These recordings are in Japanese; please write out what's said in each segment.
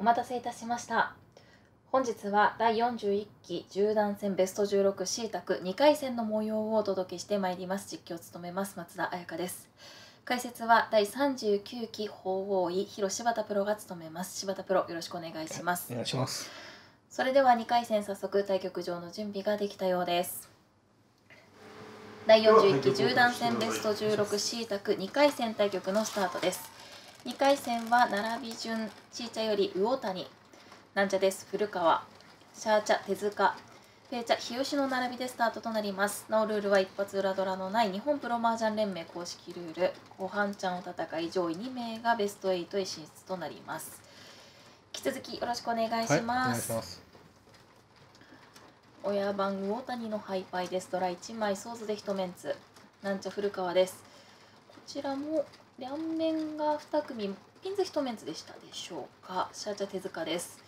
お待たせいたしました。本日は第41期十段戦ベスト16 C 卓2回戦の模様をお届けしてまいります。実況を務めます松田彩香です。解説は第39期鳳凰位弘柴田プロが務めます。柴田プロよろしくお願いします。お願いします。それでは2回戦早速対局場の準備ができたようです。第41期十段戦ベスト16 C 卓2回戦対局のスタートです。2回戦は並び順チーチャより魚谷、なんちゃです古川、シャーチャ手塚、ペーチャ日吉の並びでスタートとなります。なおルールは一発裏ドラのない日本プロ麻雀連盟公式ルール、ご飯ちゃんを戦い上位2名がベスト8へ進出となります。引き続きよろしくお願いします。親番魚谷のハイパイです。ドラ1枚ソーズで1メンツ、なんちゃ古川です。こちらも両面が2組、ピンズ1メンツでしたでしょうか。シャーチャ手塚です。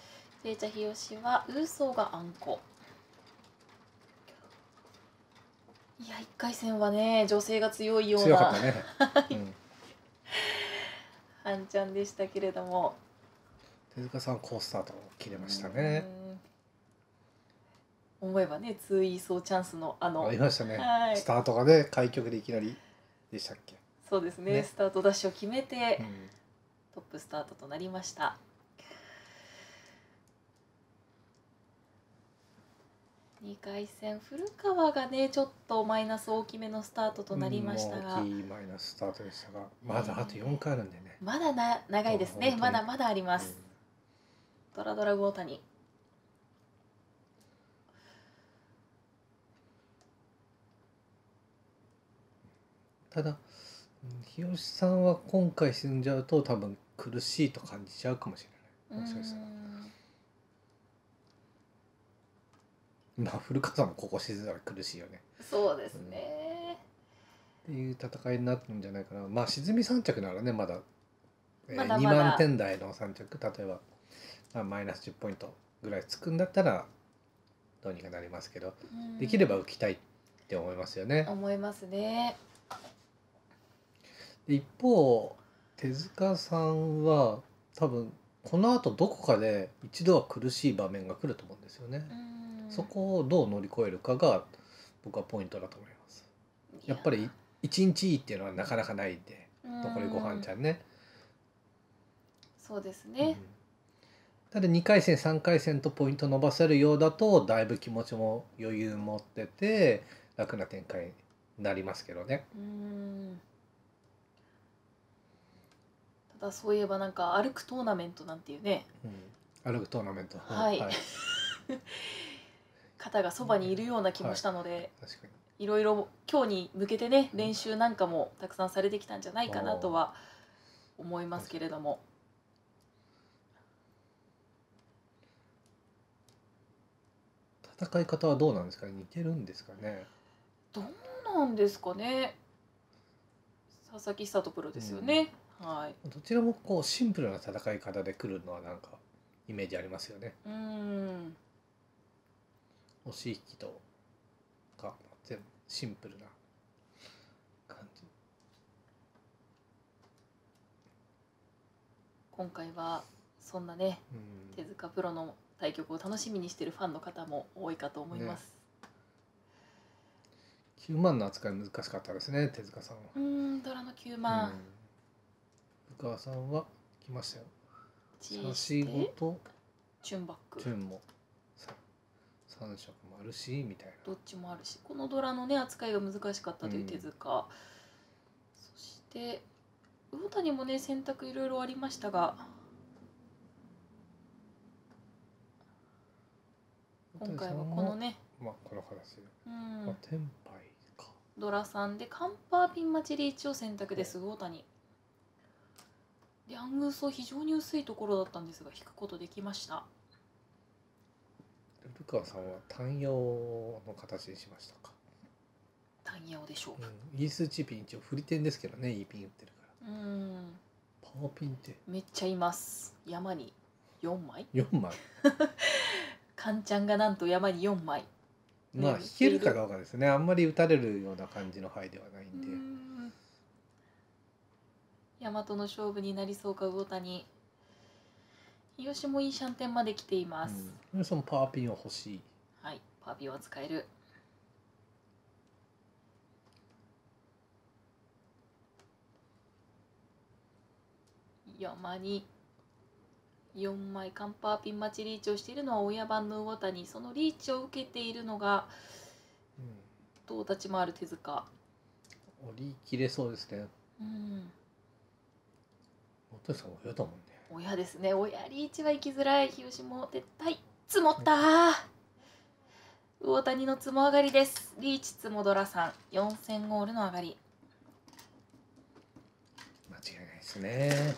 ペーチャ日吉はウーソーがあんこ。いや1回戦はね女性が強いような。強かったね。はんちゃんでしたけれども。手塚さん好スタートを切れましたね。思えばねツイーソーチャンスのありましたね。スタートがね開局でいきなりでしたっけ。そうですね、スタートダッシュを決めて、トップスタートとなりました。2回戦古川がねちょっとマイナス大きめのスタートとなりましたが、大きいマイナススタートでしたがまだあと4回あるんでね、まだ長いですね。まだまだあります。ドラドラ魚谷、ただ日吉さんは今回死んじゃうと多分苦しいと感じちゃうかもしれない。まあ古川さんもここ沈んだら苦しいよね。そうですね、っていう戦いになってるんじゃないかな。まあ沈み3着ならねまだ2万点台の3着、例えば、マイナス10ポイントぐらいつくんだったらどうにかなりますけど、できれば浮きたいって思いますよね。思いますね。一方手塚さんは多分このあとどこかで一度は苦しい場面が来ると思うんですよね。そこをどう乗り越えるかが僕はポイントだと思います。やっぱり一日いいっていうのはなかなかないんで、残りご飯ちゃんね。そうですね、ただ2回戦3回戦とポイント伸ばせるようだとだいぶ気持ちも余裕持ってて楽な展開になりますけどね。そういえばなんか歩くトーナメントなんていうね、歩くトーナメント、はい肩がそばにいるような気もしたので、いろいろ今日に向けてね練習なんかもたくさんされてきたんじゃないかなとは思いますけれども、戦い方はどうなんですかね。似てるんですかね。どうなんですかね。佐々木久人プロですよね。どちらもこうシンプルな戦い方で来るのはなんかイメージありますよね。押し引きとか全部シンプルな感じ。今回はそんなね手塚プロの対局を楽しみにしているファンの方も多いかと思います。ね、9万の扱い難しかったですね手塚さんは。ドラの9万。古川さんは来ましたよ。差し子とチュンバック。チュンも3色もあるしみたいな。どっちもあるし、このドラのね扱いが難しかったという手塚。そして魚谷もね選択いろいろありましたが、今回はこのね。まあこの話。まあテンパイか。ドラさんでカンパーピン待ちリーチを選択です魚谷。リャングーソー非常に薄いところだったんですが引くことできました。古川さんは単葉の形にしましたか。単葉でしょうか。イースチピン一応振り点ですけどね、いいピン打ってるから。パワーピンってめっちゃいます。山に4枚。4枚。カンちゃんがなんと山に4枚。まあ引けるかどうかですね。あんまり打たれるような感じの牌ではないんで、大和の勝負になりそうか魚谷。三好もいいシャンテンまで来ています、うん、そのパワーピンは欲しい。はい、パワーピンは使える。山に4枚カンパーピン待ちリーチをしているのは親番の魚谷、そのリーチを受けているのがどう立ち回る手塚。折り切れそうですね。うん。魚谷さん親だもんね。親ですね。親リーチは行きづらい。日吉も撤退。積もったー。魚谷の積も上がりです。リーチ積もドラさん4000ゴールの上がり。間違いないですね。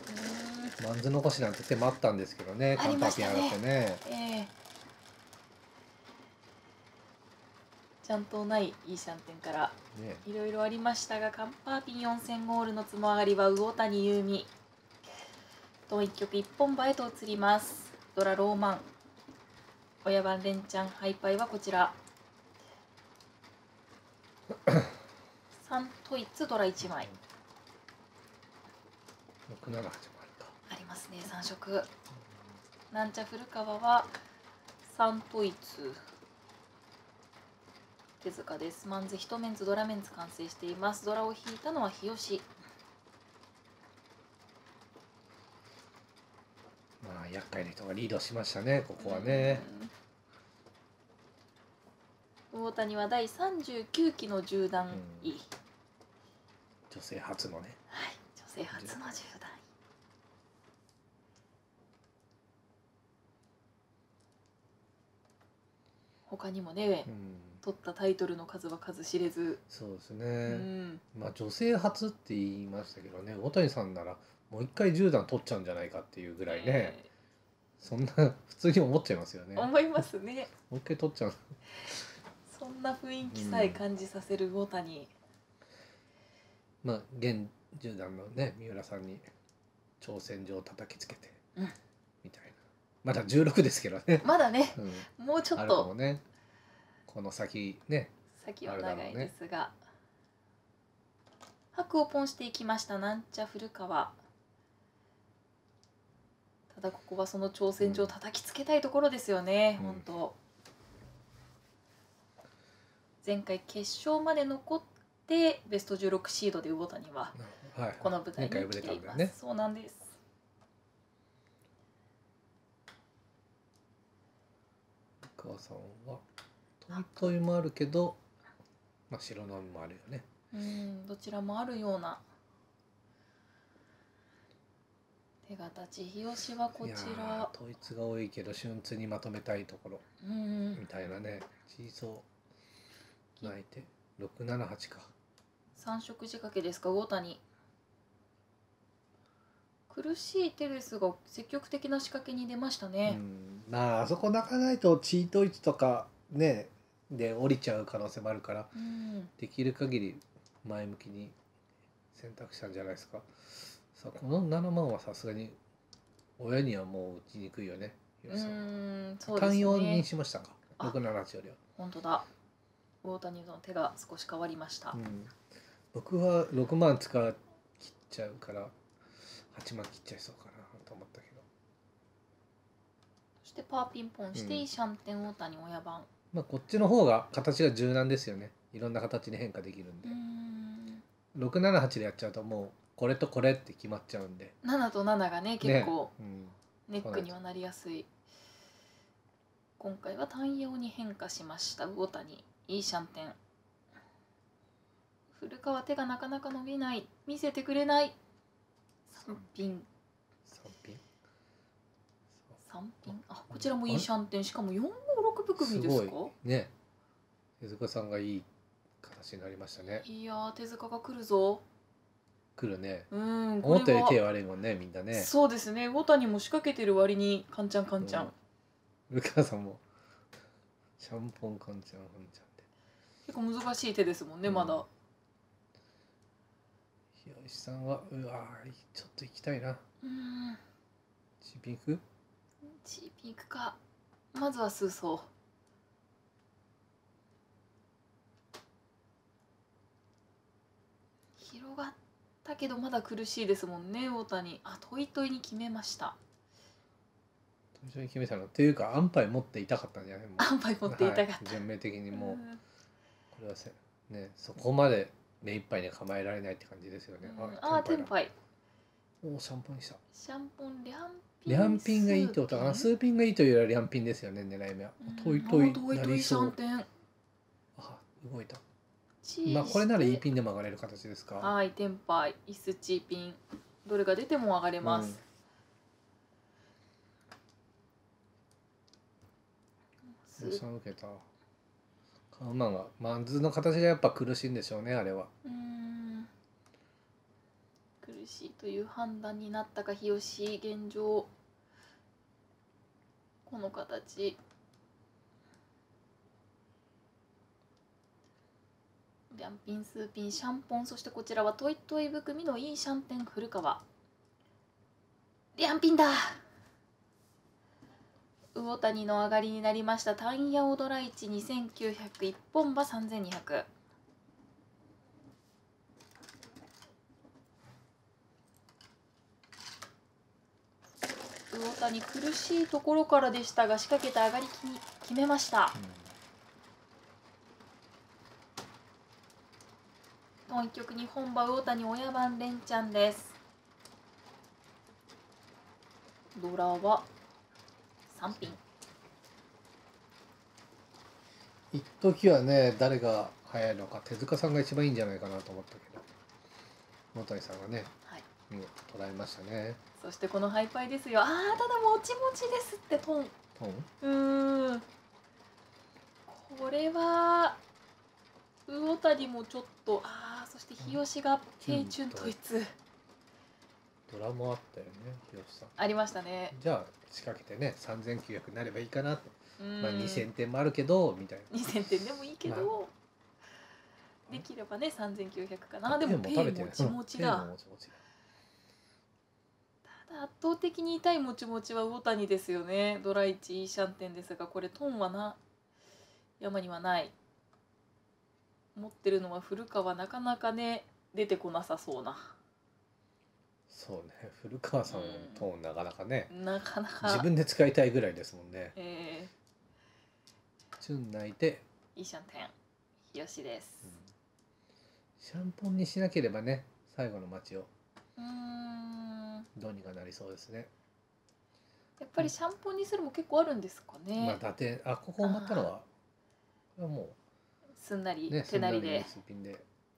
マンズ残しなんて手もあったんですけどね。カンパーピン上がってね。ちゃんとないいいシャンテンからいろいろありましたが、カンパーピン4000ゴールの積も上がりは魚谷優美。と1曲1本場へと移ります。ドラローマン親番レンチャンハイパイはこちら3トイッツドラ1枚678もあるかありますね。3色なんちゃ古川は3トイッツ手塚です。マンズ1メンツドラメンツ完成しています。ドラを引いたのは日吉。まあ厄介な人がリードしましたね。ここはね。魚谷は第39期の十段位、うん。女性初のね。はい、女性初の十段位。他にもね、うん、取ったタイトルの数は数知れず。そうですね。うん、まあ女性初って言いましたけどね、魚谷さんなら。もう一回10段取っちゃうんじゃないかっていうぐらいね、そんな普通に思っちゃいますよね。思いますね。もう一回取っちゃう。そんな雰囲気さえ感じさせる魚谷、うん、まあ現10段のね三浦さんに挑戦状を叩きつけて、うん、みたいな。まだ16ですけどね。まだね、うん、もうちょっとあるも、ね、この先ね先は長いですが、ね、白をポンしていきましたなんちゃ古川。ただここはその挑戦状を叩きつけたいところですよね、うん、本当。前回決勝まで残ってベスト16シードで魚谷はこの舞台に来ています、ね、そうなんです。川さんはトントイもあるけど、まあ、白波もあるよね。うん、どちらもあるような手が立ち、日吉はこちら統一が多いけど瞬通にまとめたいところ、うん、みたいなね。小そう泣いて678か3色仕掛けですか魚谷。苦しい手ですが積極的な仕掛けに出ましたね、うん、まああそこ泣かないとチートイツとかねで降りちゃう可能性もあるから、うん、できる限り前向きに選択したんじゃないですか。さあこの7万はさすがに親にはもう打ちにくいよね。単用にしましたか678よりは。本当だ、魚谷の手が少し変わりました、うん、僕は6万使い切っちゃうから8万切っちゃいそうかなと思ったけど。そしてパーピンポンして、うん、シャンテン魚谷親番。まあこっちの方が形が柔軟ですよね。いろんな形に変化できるんで。678でやっちゃうともうこれとこれって決まっちゃうんで。7と7がね結構ネックにはなりやすい。ね、うん、今回は単用に変化しました魚谷。いいシャンテン。古川手がなかなか伸びない。見せてくれない。3品。3品。あこちらもいいシャンテン。しかも4含みですか？ね、手塚さんがいい形になりましたね。いやー手塚が来るぞ。来るね。うん。思ったより手悪いもんねみんなね。そうですね。魚谷も仕掛けてる割にカンチャンカンチャン。古川さんもシャンポンカンチャンカンチャンって。結構難しい手ですもんね、うん、まだ。日吉さんはうわーちょっと行きたいな。うん。チーピンク？チーピンクか。まずは数層。広がったけどまだ苦しいですもんね魚谷。あ、トイトイに決めました。非常に決めたのっていうか、安牌持っていたかったんじゃない？安牌持っていたかった。全面的にもうこれはね、そこまで目いっぱいに構えられないって感じですよね。ああ、テンパイ。おお、シャンポンにした。シャンポン、リャンピンがいいってことかな。スーピンがいいというよりはリャンピンですよね、狙い目は。トイトイなりそう。あ、動いた。まあこれなら E ピンでも上がれる形ですか。はい、テンパイ、イスチーピン、どれが出ても上がれます。3受けた。カウマンがマンズの形がやっぱ苦しいんでしょうね、あれは。苦しいという判断になったか日吉、現状この形リャンピン、スーピン、シャンポン、そしてこちらはトイトイ含みのいいシャンテン、古川リャンピンだ。魚谷の上がりになりました。タンヤオドライチ2900、一本馬3200。魚谷苦しいところからでしたが仕掛けた上がり決めました。本局に本馬魚谷親番連チャンです。ドラは3ピン。一時はね、誰が早いのか手塚さんが一番いいんじゃないかなと思ったけど、魚谷さんがね、はい、捉えましたね。そしてこのハイパイですよ。ああ、ただもちもちですってトン。トン？これは魚谷もちょっと、ああ、そして日吉が低チュンと一通。ドラもあったよね、日吉さん。ありましたね。じゃあ仕掛けてね、3900になればいいかなと。まあ2000点もあるけどみたいな。2000点でもいいけど、できればね3900かな。でもペイもちもちだ。ただ圧倒的に痛いもちもちは魚谷ですよね。ドライチイーシャンテンですが、これトンはな山にはない。持ってるのは古川、なかなかね出てこなさそうな。そうね、古川さんのトーンなかなかね、自分で使いたいぐらいですもんね。チュン泣いていいシャンテン、日吉です、シャンポンにしなければね、最後の街をどうにかなりそうですね。やっぱりシャンポンにするも結構あるんですかね。まあ、だってあ、ここを待ったのはこれはもうすんなり、ね、手なりで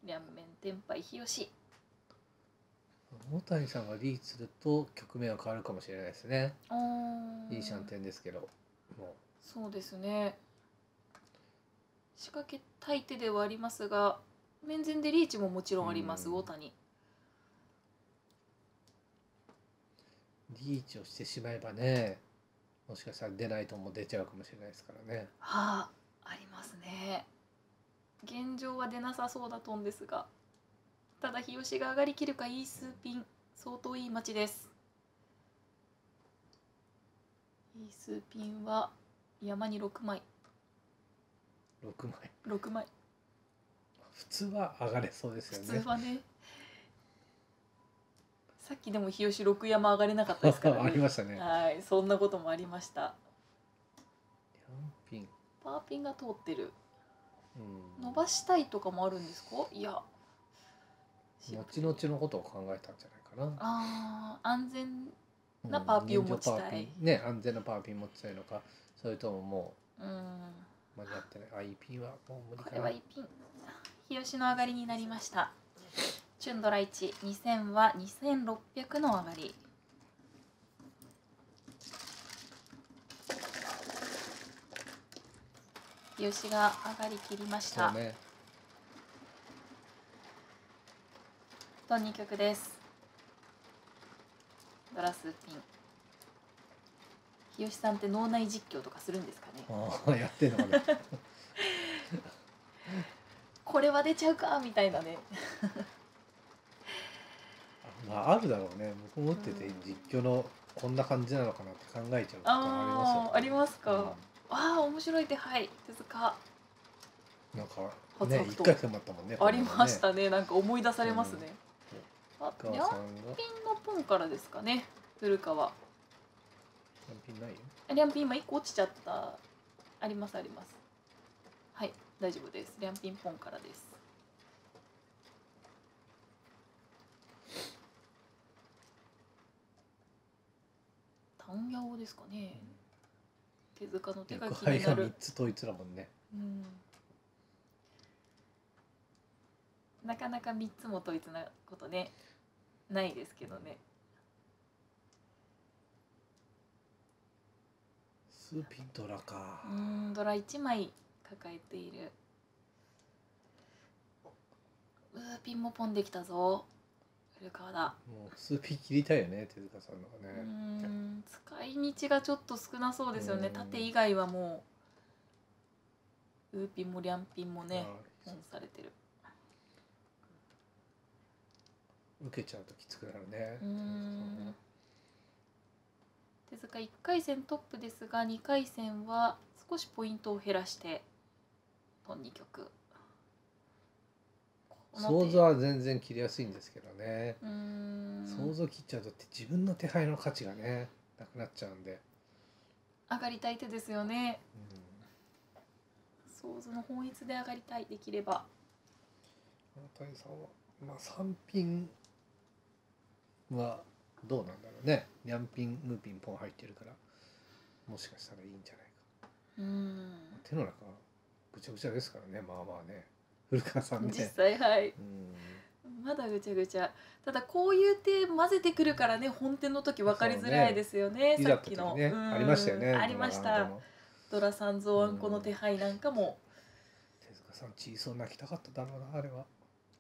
両面テンパイ、日吉。魚谷さんがリーチすると局面は変わるかもしれないですね。いいシャンテンですけど、もうそうですね、仕掛けたい手ではありますが、面前でリーチももちろんあります。魚谷リーチをしてしまえばね、もしかしたら出ないとも出ちゃうかもしれないですからね。はあ、ありますね。現状は出なさそうだとんですが、ただ日吉が上がりきるか。いいスーピン、相当いい町です。いいスーピンは山に6枚。6枚普通は上がれそうですよね。普通はね、さっきでも日吉6山上がれなかったですからね。ありましたね。はい、そんなこともありました。ピンパーピンが通ってる。伸ばしたいとかもあるんですか。いや、後々のことを考えたんじゃないかな。ああ、安全なパーピンを持ちたい。ね、安全なパーピン持ちたいのか、それとももう間に合ってない。あ、いいピンはもう無理かな。これはいいピン。日吉の上がりになりました。チュンドラ1、2000は2600の上がり。日吉が上がり切りました。そうね。と2曲です。ドラスーピン。日吉さんって脳内実況とかするんですかね。ああ、やってんのかね。これは出ちゃうかみたいなね。まああるだろうね。僕持ってて実況のこんな感じなのかなって考えちゃうこともありますよ、ね。ありますか。ああ、面白い手配。続か。なんかね、一回戦もあったもんね。ありましたね。なんか思い出されますね。リャンピンのポンからですかね、古川。リャンピンないよ。リャンピン今1個落ちちゃった。ありますあります。はい、大丈夫です。リャンピンポンからです。タンヤオですかね、うん、手塚の手が気になる。3つ統一だもんね、うん。なかなか3つも統一なことねないですけどね。スーピンドラか。うん、ドラ1枚抱えている。うーピンもポンできたぞ。古川だ。もうスーピン切りたいよね、手塚さんのがね。うん、使い道がちょっと少なそうですよね。縦以外はもうウーピンもリャンピンもねポンされてる。受けちゃうときつくなるね。手塚1回戦トップですが、2回戦は少しポイントを減らしてポン2局。想像は全然切りやすいんですけどね。想像切っちゃうと自分の手配の価値がねなくなっちゃうんで、上がりたい手ですよね。想像の本質で上がりたい、できれば。大さんはまあ3品はどうなんだろうね。ニャンピンムーピンポン入ってるから、もしかしたらいいんじゃないか。うん、手の中ぐちゃぐちゃですからね。まあまあね、古川さんね、実際はい、まだぐちゃぐちゃ。ただこういう手混ぜてくるからね、本手の時分かりづらいですよね。さっきのありましたよね。ありました。ドラ三蔵あんこの手配なんかも、手塚さんチーソー泣きたかっただろうな、あれは。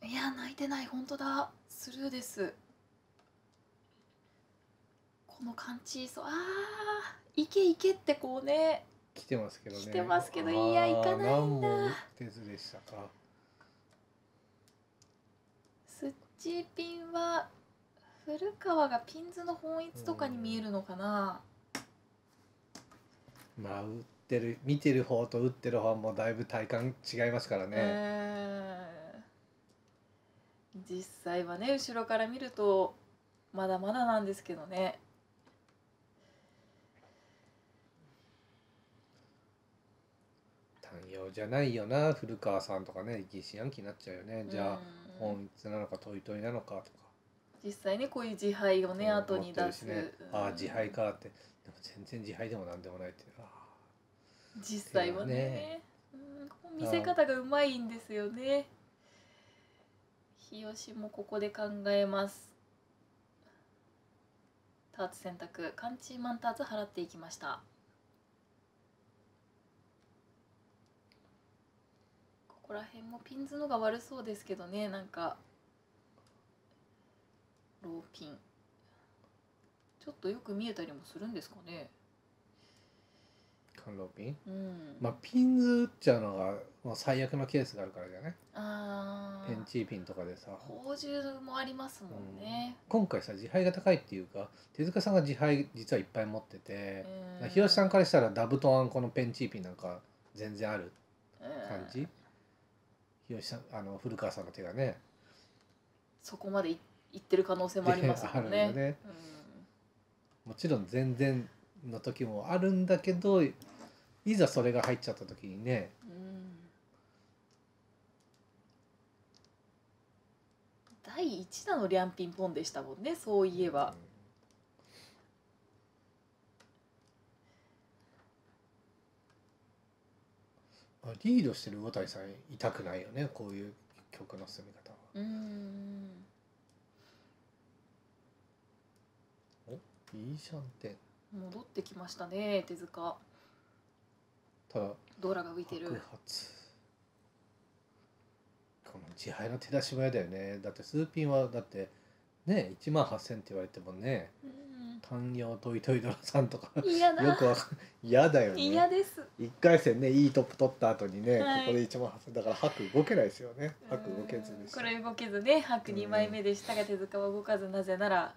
いや泣いてない、本当だ、スルーです。この感じ、そう、ああ、いけいけってこうね来てますけどね。来てますけど、いやいかないんだ。手ずでしたか。スッチピンは古川がピンズの本一とかに見えるのかな。まあ打ってる見てる方と打ってる方もだいぶ体感違いますからね。実際はね後ろから見るとまだまだなんですけどね。単用じゃないよな、古川さんとかね、疑心暗鬼になっちゃうよね。じゃあ本一なのかトイトイなのかとか。実際ねこういう自敗をね後に出す、ね、ああ自敗かって、でも全然自敗でもなんでもないって。あ実際は ね、うん、見せ方がうまいんですよね。日吉もここで考えます。ターツ選択、カンチーマンターツ払っていきました。ここら辺もピンズのが悪そうですけどね。なんかローピンちょっとよく見えたりもするんですかね、ローピン。うん、まあピンズ打っちゃうのが、まあ、最悪のケースがあるからじゃない。ペンチーピンとかでさ、宝珠もありますもんね。うん、今回さ自敗が高いっていうか、手塚さんが自敗実はいっぱい持ってて、日吉さんからしたらダブとあんこのペンチーピンなんか全然ある感じ。日吉さん古川さんの手がねそこまで いってる可能性もありますもんね。ね、うん、もちろん全然の時もあるんだけど、いざそれが入っちゃった時にね、うん、第一弾のリャンピンポンでしたもんね、そういえば。うん、リードしてる魚谷さん痛くないよね、こういう曲の進み方は。お、いいシャンテン戻ってきましたね、手塚。ドラが浮いてる。この自敗の手出し早だよね。だってスーピンはだってね18,000って言われてもね、単用トイトイドラさんとかよく嫌だよね。嫌です。1回戦ねいいトップ取った後にね、ここで18,000だから白動けないですよね。白動けずでした。これ動けずね、白2枚目でしたが手塚は動かず、なぜなら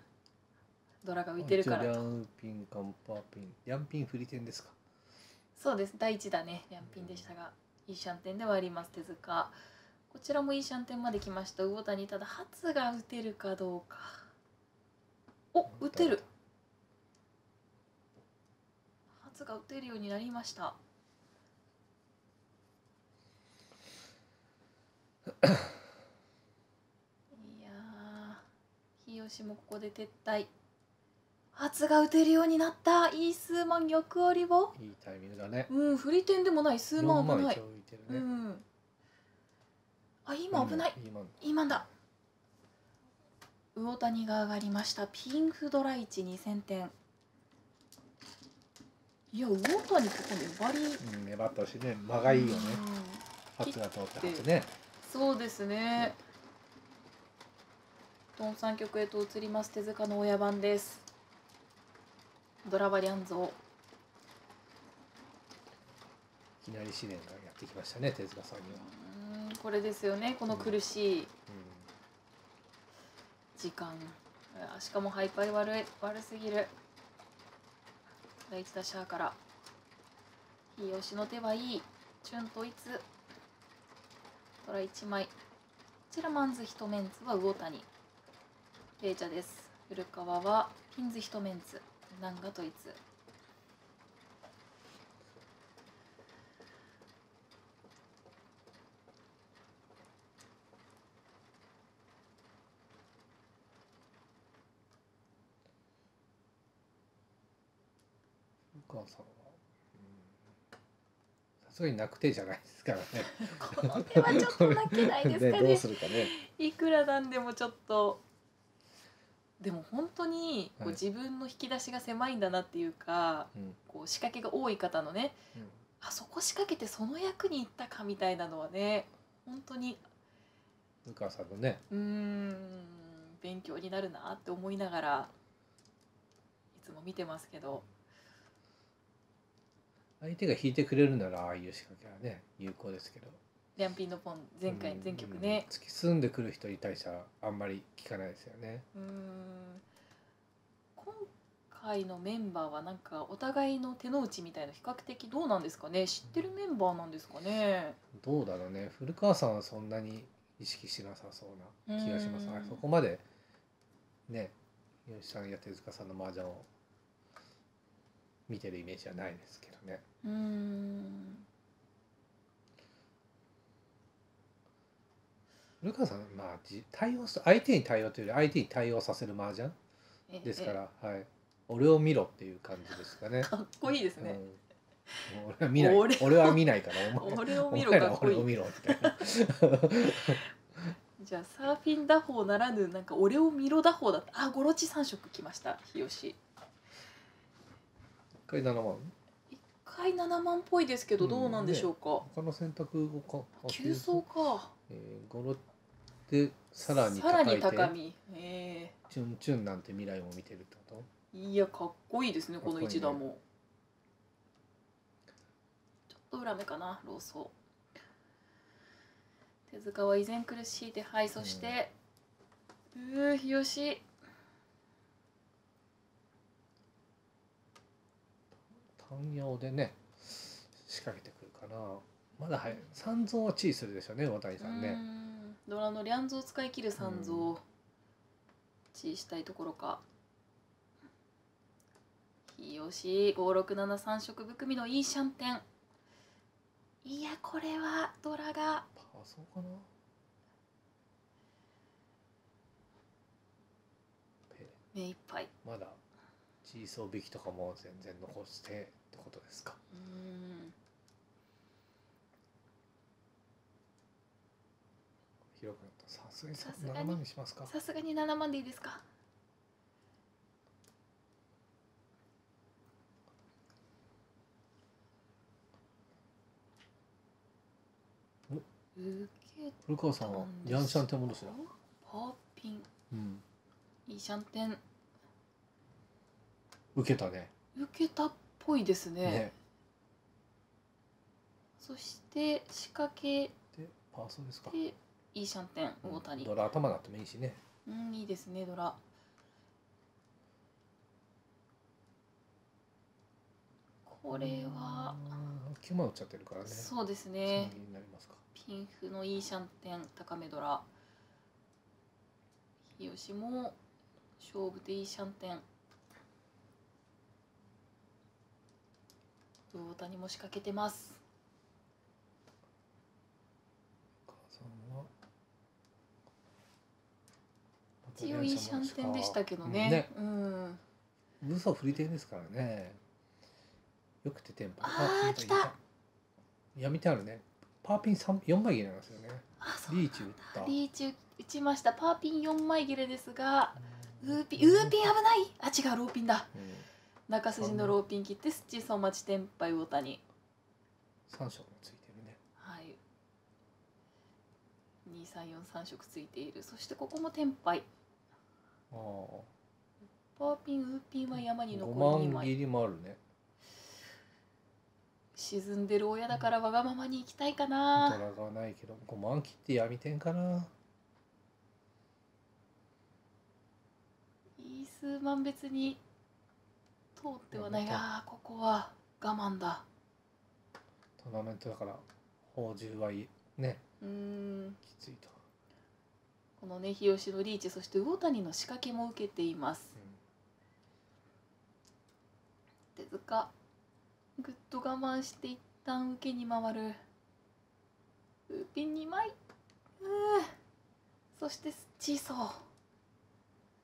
ドラが浮いてるからと。リャンピンカンパーピン、リャンピン振り点ですか。そうです、第一だね、リャンピンでしたが、いいシャンテンではあります。手塚こちらもいいシャンテンまで来ました。魚谷、ただ初が打てるかどうか。お、打てる。ツが打てるようになりました。いやー、日吉もここで撤退。初が打てるようになった。いい数万逆折りを。いいタイミングだね。うん、振り点でもない、数万危ない。ね、うん。あ、今危ない。今だ。魚谷が上がりました。ピンフドラ1 2000点。いや、魚谷ここ粘り。うん、粘ったしね、間がいいよね。初が通った初ね。そうですね。トン三局へと移ります手塚の親番です。ドラバリアンゾー。いきなり試練がやってきましたね、手塚さんには。うん、これですよね、この苦しい時間。しかもハイパイ悪すぎる。第一打シャーから。日吉の手はいい。チュンといつ。トラ1枚。こちらマンズ一メンツは魚谷。ペイチャです。古川はピンズ一メンツ。ナンガといつ。お母さんはさすがに泣く手じゃないですからね。この手はちょっと泣けないですかね。どうするかね。いくらなんでもちょっと。でも本当にこう自分の引き出しが狭いんだなっていうか、こう仕掛けが多い方のね、あそこ仕掛けてその役にいったかみたいなのはね、本当に武川さんのね、勉強になるなって思いながらいつも見てますけど、相手が引いてくれるならああいう仕掛けはね有効ですけど、リャンピンのポン前局ね、突き進んでくる人に対してはあんまり聞かないですよね。今回のメンバーはなんかお互いの手の内みたいな比較的どうなんですかね、知ってるメンバーなんですかね。どうだろうね、古川さんはそんなに意識しなさそうな気がします。そこまでね、吉さんや手塚さんの麻雀を見てるイメージはないですけどね。古川さん、まあ、対応す、相手に対応というより相手に対応させる麻雀ですから、はい、俺を見ろっていう感じですかね。かっこいいですね。俺は見ないから、俺を見ろ、かっこいい。俺を見ろみたいな。じゃあサーフィン打法ならぬなんか俺を見ろ打法だった。あ、ゴロチ3色きました日吉。1回7万。1回7万っぽいですけど、どうなんでしょうか。他の選択をか。急走か。ゴロでさらに高み、チュンチュンなんて未来も見てるってこと。いや、かっこいいですね、この一打も。ちょっと裏目かな、ローソー。手塚は依然苦しい手配。そして日吉単葉でね仕掛けてくるかな。まだはい、三蔵は地位するでしょうね、渡さんね。ドラのリャンゾを使い切る三蔵。地位したいところか。日吉5673色含みのいいシャンテン。いや、これはドラが。パソかな。目いっぱい。まだ地位総引きとかも全然残してってことですか。広くなった。さすがに7万にしますか。さすがに7万でいいですか。古川さんはヤンシャンテン戻しだ。パーピン。いいシャンテン。受けたね。受けたっぽいですね。そして仕掛けでパーソンですか。いいシャンテン、大谷。ドラ頭だってもいいしね。いいですね、ドラ。これは。9万打っちゃってるからね。そうですね。ピンフのいいシャンテン、高めドラ。日吉も。勝負でいいシャンテン。大谷も仕掛けてます。一応いいシャンテンでしたけどね。うん。ブースはフリテンですからね。よくてテンポ。ああ来た。闇手あるね。パーピン4枚切れなんですよね。リーチ打った。リーチ打ちました。パーピン4枚切れですが、ウーピン危ない。あ違うローピンだ。中筋のローピン切ってスチソン待ち天敗大谷。3色もついてるね。はい。2、3、4、3色ついている。そしてここも天敗。ああパーピンウーピンは山に残り2枚。5万切りもあるね。沈んでる親だからわがままに行きたいかな。ドラがないけど5万切って闇天かな。いい数万別に通ってはないがここは我慢だ。トーナメントだから宝珠はいいね。きついと。このね、日吉のリーチ、そして魚谷の仕掛けも受けています。手塚、ぐっと我慢して一旦受けに回る。ウーピン2枚。そしてチーソー。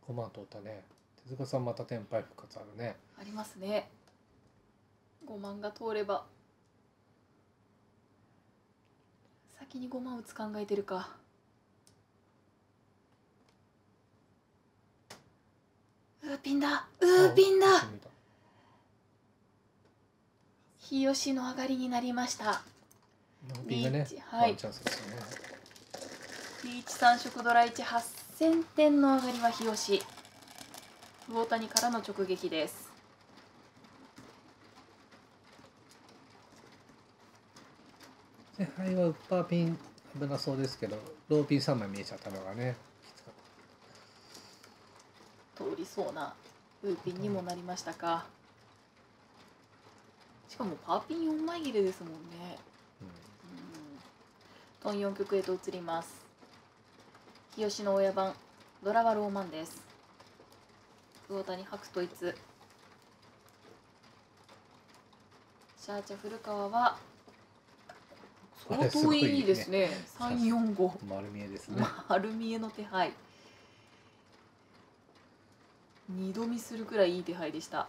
5万通ったね。手塚さんまた天敗復活あるね。ありますね。5万が通れば。先に5万打つ考えてるか。ウーピンだ。日吉の上がりになりました。リーチ、はい。リーチ3色ドラ18000点の上がりは日吉。魚谷からの直撃です。で、はいはウッパーピン危なそうですけど、ローピン3枚見えちゃったのがね。通りそうなウーピンにもなりましたか。しかもパーピン4枚切れですもんね。トン4局へと移ります。日吉の親番ドラはローマンです。魚谷白と一シャーチャ古川は相当いいですね。3、4、5丸見えですね。丸見えの手配、二度見するくらいいい手配でした。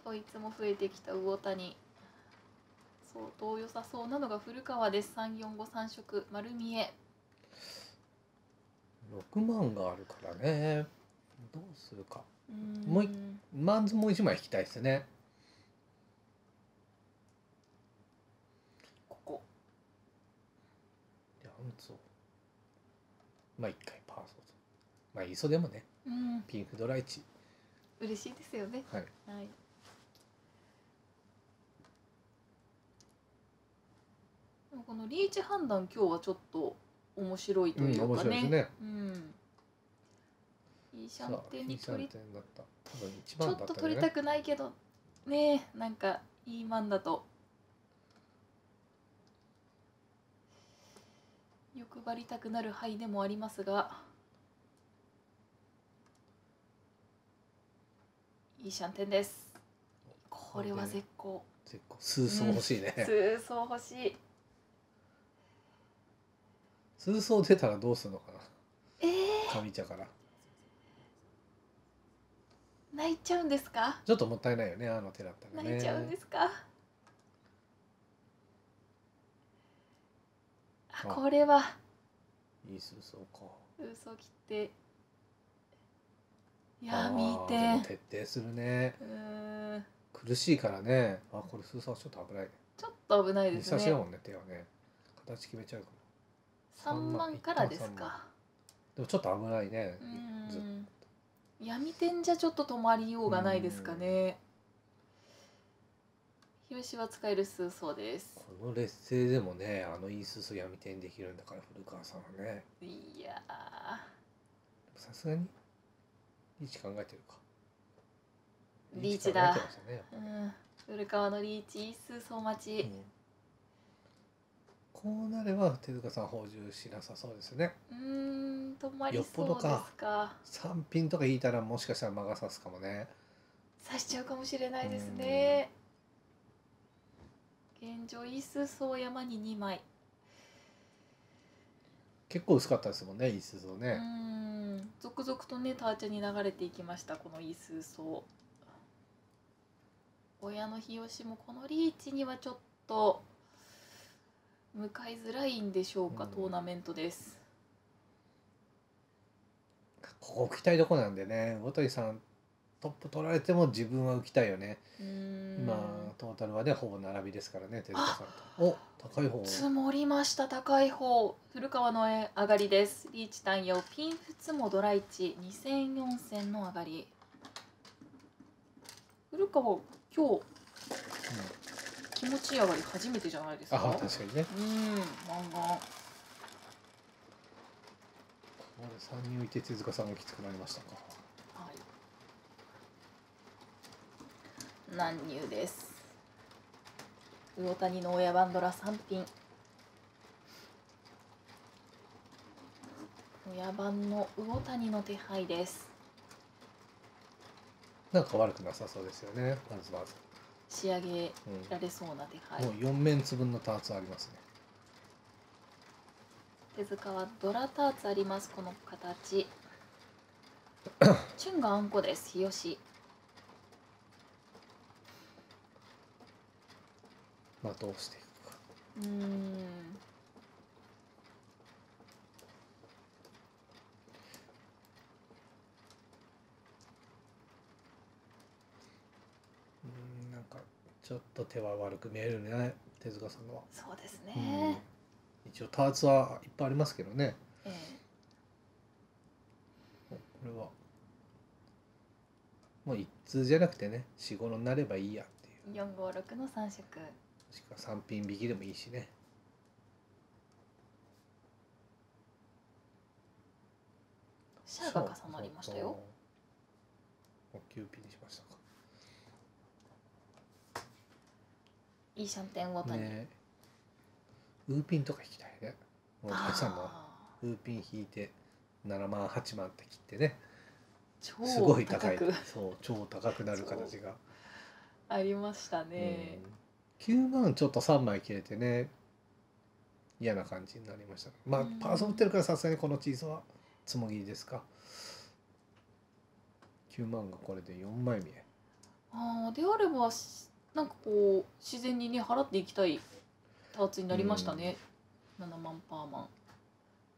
統一も増えてきた魚谷。相当良さそうなのが古川です。3、4、5、3色丸見え。6万があるからね。どうするか。もう1枚引きたいですね。ここ。まあ一回パーソーズ、まあ磯でもね、ピンクドラ1嬉しいですよね。はい、はい、このリーチ判断今日はちょっと面白いというかね、面白いですね。いいシャンテンにちょっと取りたくないけどね、なんかいいマンだと欲張りたくなる範囲でもありますが、いいシャンテンです。これは絶好、絶好。数層欲しいね。数層欲しい。数層出たらどうするのかな。上茶から泣いちゃうんですか。ちょっともったいないよね、あの手だったらね。泣いちゃうんですか。これはいい数層か。数層切って闇天徹底するね。苦しいからね。あ、これ数層はちょっと危ないね。ちょっと危ないですね。久しだもんね、手はね。形決めちゃうかも。3万からですか。でもちょっと危ないね。闇天じゃちょっと止まりようがないですかね。日吉は使える数層です。この劣勢でもね、あのいい数層闇点できるんだから古川さんはね。いやさすがにリーチ考えてるか。リーチだ、古川のリーチ。いい数層待ち、こうなれば手塚さん補充しなさそうですね。止まりそうですか。よっぽどか3品とか引いたらもしかしたら魔が差すかもね。刺しちゃうかもしれないですね。現状イース総山に2枚、結構薄かったですもんね、イース総ね。続々とねターチャに流れていきました、このイース総。親の日吉もこのリーチにはちょっと向かいづらいんでしょうか、トーナメントです。ここ浮きたいとこなんでね、後鳥さんトップ取られても自分は浮きたいよね。まあトータルはねほぼ並びですからね、手塚さんと。お、高い方積もりました。高い方古川の上がりです。リーチ単用ピンフツもドライチ2000、4000の上がり。古川今日、気持ちいい上がり初めてじゃないですか。あ、確かにね。漫画3人浮いて手塚さんがきつくなりましたか。はい、難入です。魚谷の親バンドラ3品、親番の魚谷の手配です。なんか悪くなさそうですよね、まずまず仕上げられそうな手配、もう4面つ分のターツありますね。手塚はドラターツあります、この形。チュンがあんこです、日吉。まあどうしていくか。なんかちょっと手は悪く見えるね、手塚さんのは。そうですね。一応ターツはいっぱいありますけどね。これはもう一通じゃなくてね、4、5になればいいやっていう。4、5、6の3色。しか3品引きでもいいしね。シャアが重なりましたよ。9品にしましたか。いいシャンテンを取り。ウーピンとか引きたいね。もうたくさんのウーピン引いて7万、8万って切ってね。すごい高い。そう、超高くなる形がありましたね。9万ちょっと3枚切れてね、嫌な感じになりました。まあパーソン打ってるからさすがにこのチーズはつもぎですか。9万がこれで4枚見え。ああ、であればなんかこう自然にね払っていきたい。ターツになりましたね。7万パーマン。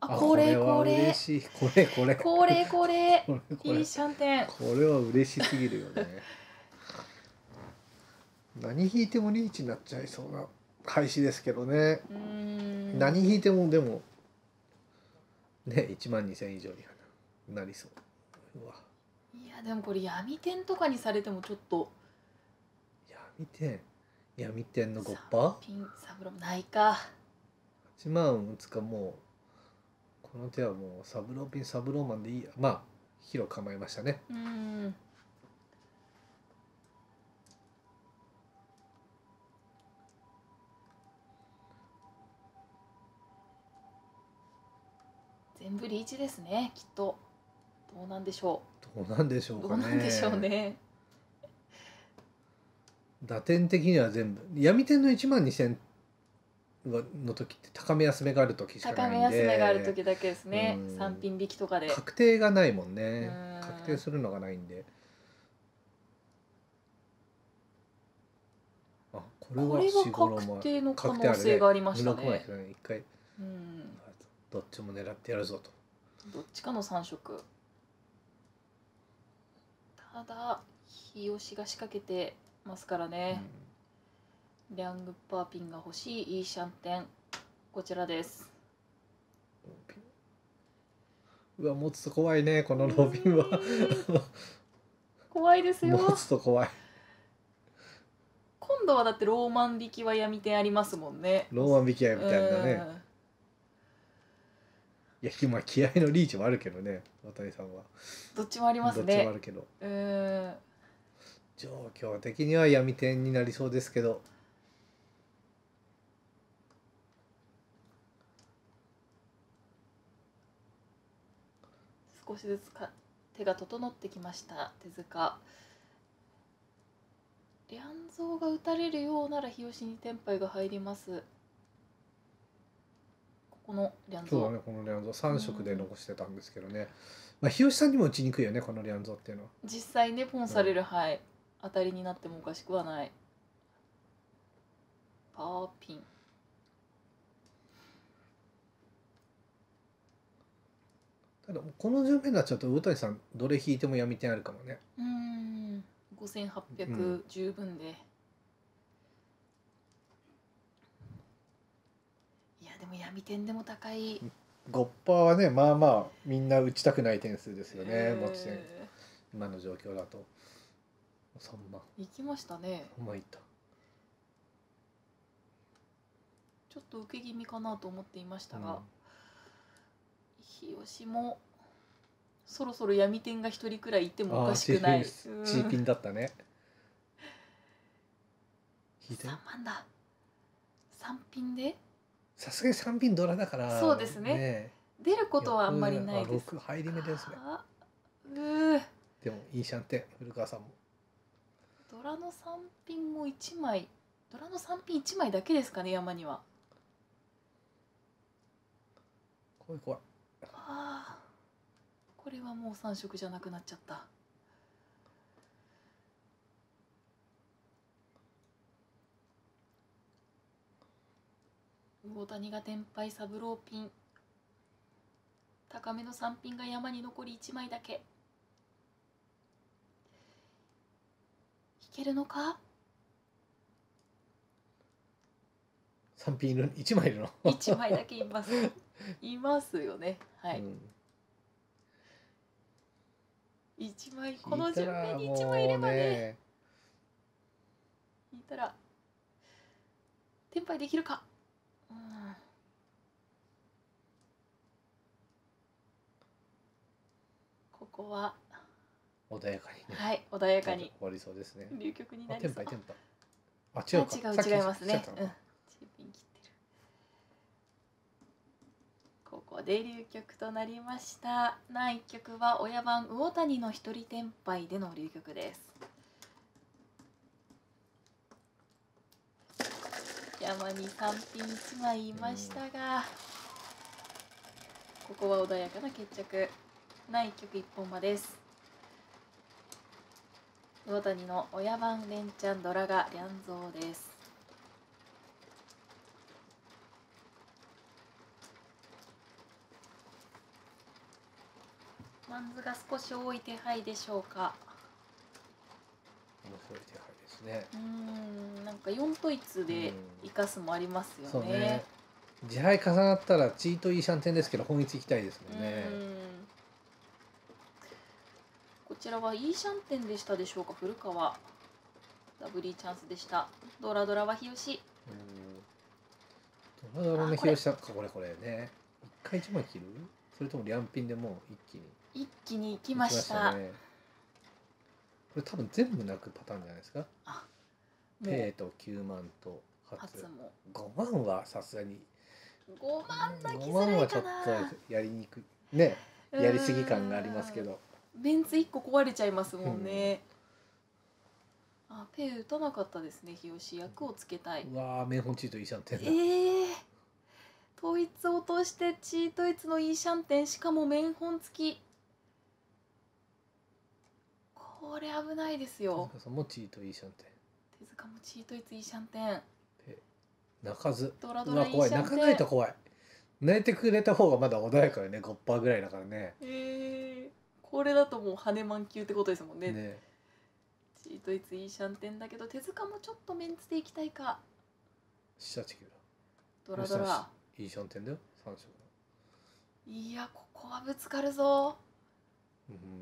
あ、これこれ。嬉しい。これこれ。これこれ。いいシャンテン。これは嬉しすぎるよね。何引いてもリーチになっちゃいそうな開始ですけどね。何引いてもでもね、1万2000以上になりそう。うわ。いやでもこれ闇点とかにされてもちょっと。闇点。闇天の5%ピンサブローないか。8万打つか、もうこの手はもうサブローピンサブローマンでいいや。まあ広構えましたね。全部リーチですね、きっと。どうなんでしょう。どうなんでしょうかね。どうなんでしょうね。打点的には全部闇点の1万2000の時って高め安めがある時しかないんで、高め安めがある時だけですね。3品引きとかで確定がないもんね。確定するのがないんで。あ、これは確定の可能性がありましたね。一回どっちも狙ってやるぞと、どっちかの3色。ただ日吉が仕掛けてますからね。リャングパーピンが欲しい。いいシャンテンこちらです。うわ、持つと怖いね、このローピンは。怖いですよ、持つと怖い。今度はだってローマン引きは闇点ありますもんね。ローマン引きは闇点だね。いや、今気合いのリーチもあるけどね、渡さんは。どっちもありますね。どっちもあるけど、状況的には闇点になりそうですけど。少しずつか手が整ってきました、手塚。良三が打たれるようなら日吉に天杯が入ります。この良三。そうだね、この良三3色で残してたんですけどね。うん、まあ日吉さんにも打ちにくいよね、この良三っていうのは。実際ね、ポンされる、うん、はい、当たりになってもおかしくはない。パーピン。ただこの順目になっちゃうと宇谷さんどれ引いても闇点あるかもね。うん。5800十分で。いやでも闇点でも高い。5%はね、まあまあみんな打ちたくない点数ですよね。持ち点。今の状況だと3万。行きましたね。3万いった。ちょっと受け気味かなと思っていましたが。うん、日吉もそろそろ闇点が1人くらいいてもおかしくない。チーピンだったね。3万だ。3ピンでさすがに3ピンドラだから、そうです ね出ることはあんまりないです。6入り目ですね。でもいいシャンテン、古川さんもドラの3ピンも1枚ドラの3ピン1枚だけですかね、山には。怖い怖い。ああ、これはもう3色じゃなくなっちゃった。魚谷が天敗、サブローピン。高めの3ピンが山に残り1枚だけ。引けるのか？3ピンいる、1枚いるの？1枚だけいます。いますよね。はい。一、うん、枚、この順目に一枚いればね。引いたら。天敗できるか。うん、ここは。穏やかに、ね。はい、穏やかに。終わりそうですね。流局になりそう。天敗。あ、違うか。違う、違いますね。うん。ここで流局となりました。第1局は親番魚谷の一人天敗での流局です。山に3ピン1枚いましたが、ここは穏やかな決着。第1局1本間です。魚谷の親番連チャンドラが良三です。マンズが少し多い手配でしょうか。面白い手配ですね。なんか4と1で生かすもありますよね。そうね。自敗重なったらチートイーシャンテンですけど、本一行きたいですもんね。こちらはイーシャンテンでしたでしょうか、古川。ダブリーチャンスでした。ドラドラは日吉。ドラドラの日吉さん、これね。一回一枚切る？それともリャンピンでもう一気に行きましたね。これ多分全部なくパターンじゃないですか。ペイと9万と初も5万はさすがに。5万だけ辛いかな。5万はちょっとやりにくいね。やりすぎ感がありますけど。ベンツ1個壊れちゃいますもんね。あ、ペイ打たなかったですね。日吉役をつけたい。うわあ、名本チートイーシャンテンだ。統一を落としてチートイツのイーシャンテン、しかも面本付き。これ危ないですよ。手塚もチートイーシャンテン。手塚もチートイツイーシャンテン。泣かず。ドラドライーシャンテン。怖い。泣かないと怖い。泣いてくれた方がまだ穏やかよね。5%ぐらいだからね。これだともう羽満球ってことですもんね。チートイツイーシャンテンだけど、手塚もちょっとメンツでいきたいか。ドラドラ。イーシャンテンだよ、3色。いや、ここはぶつかるぞ。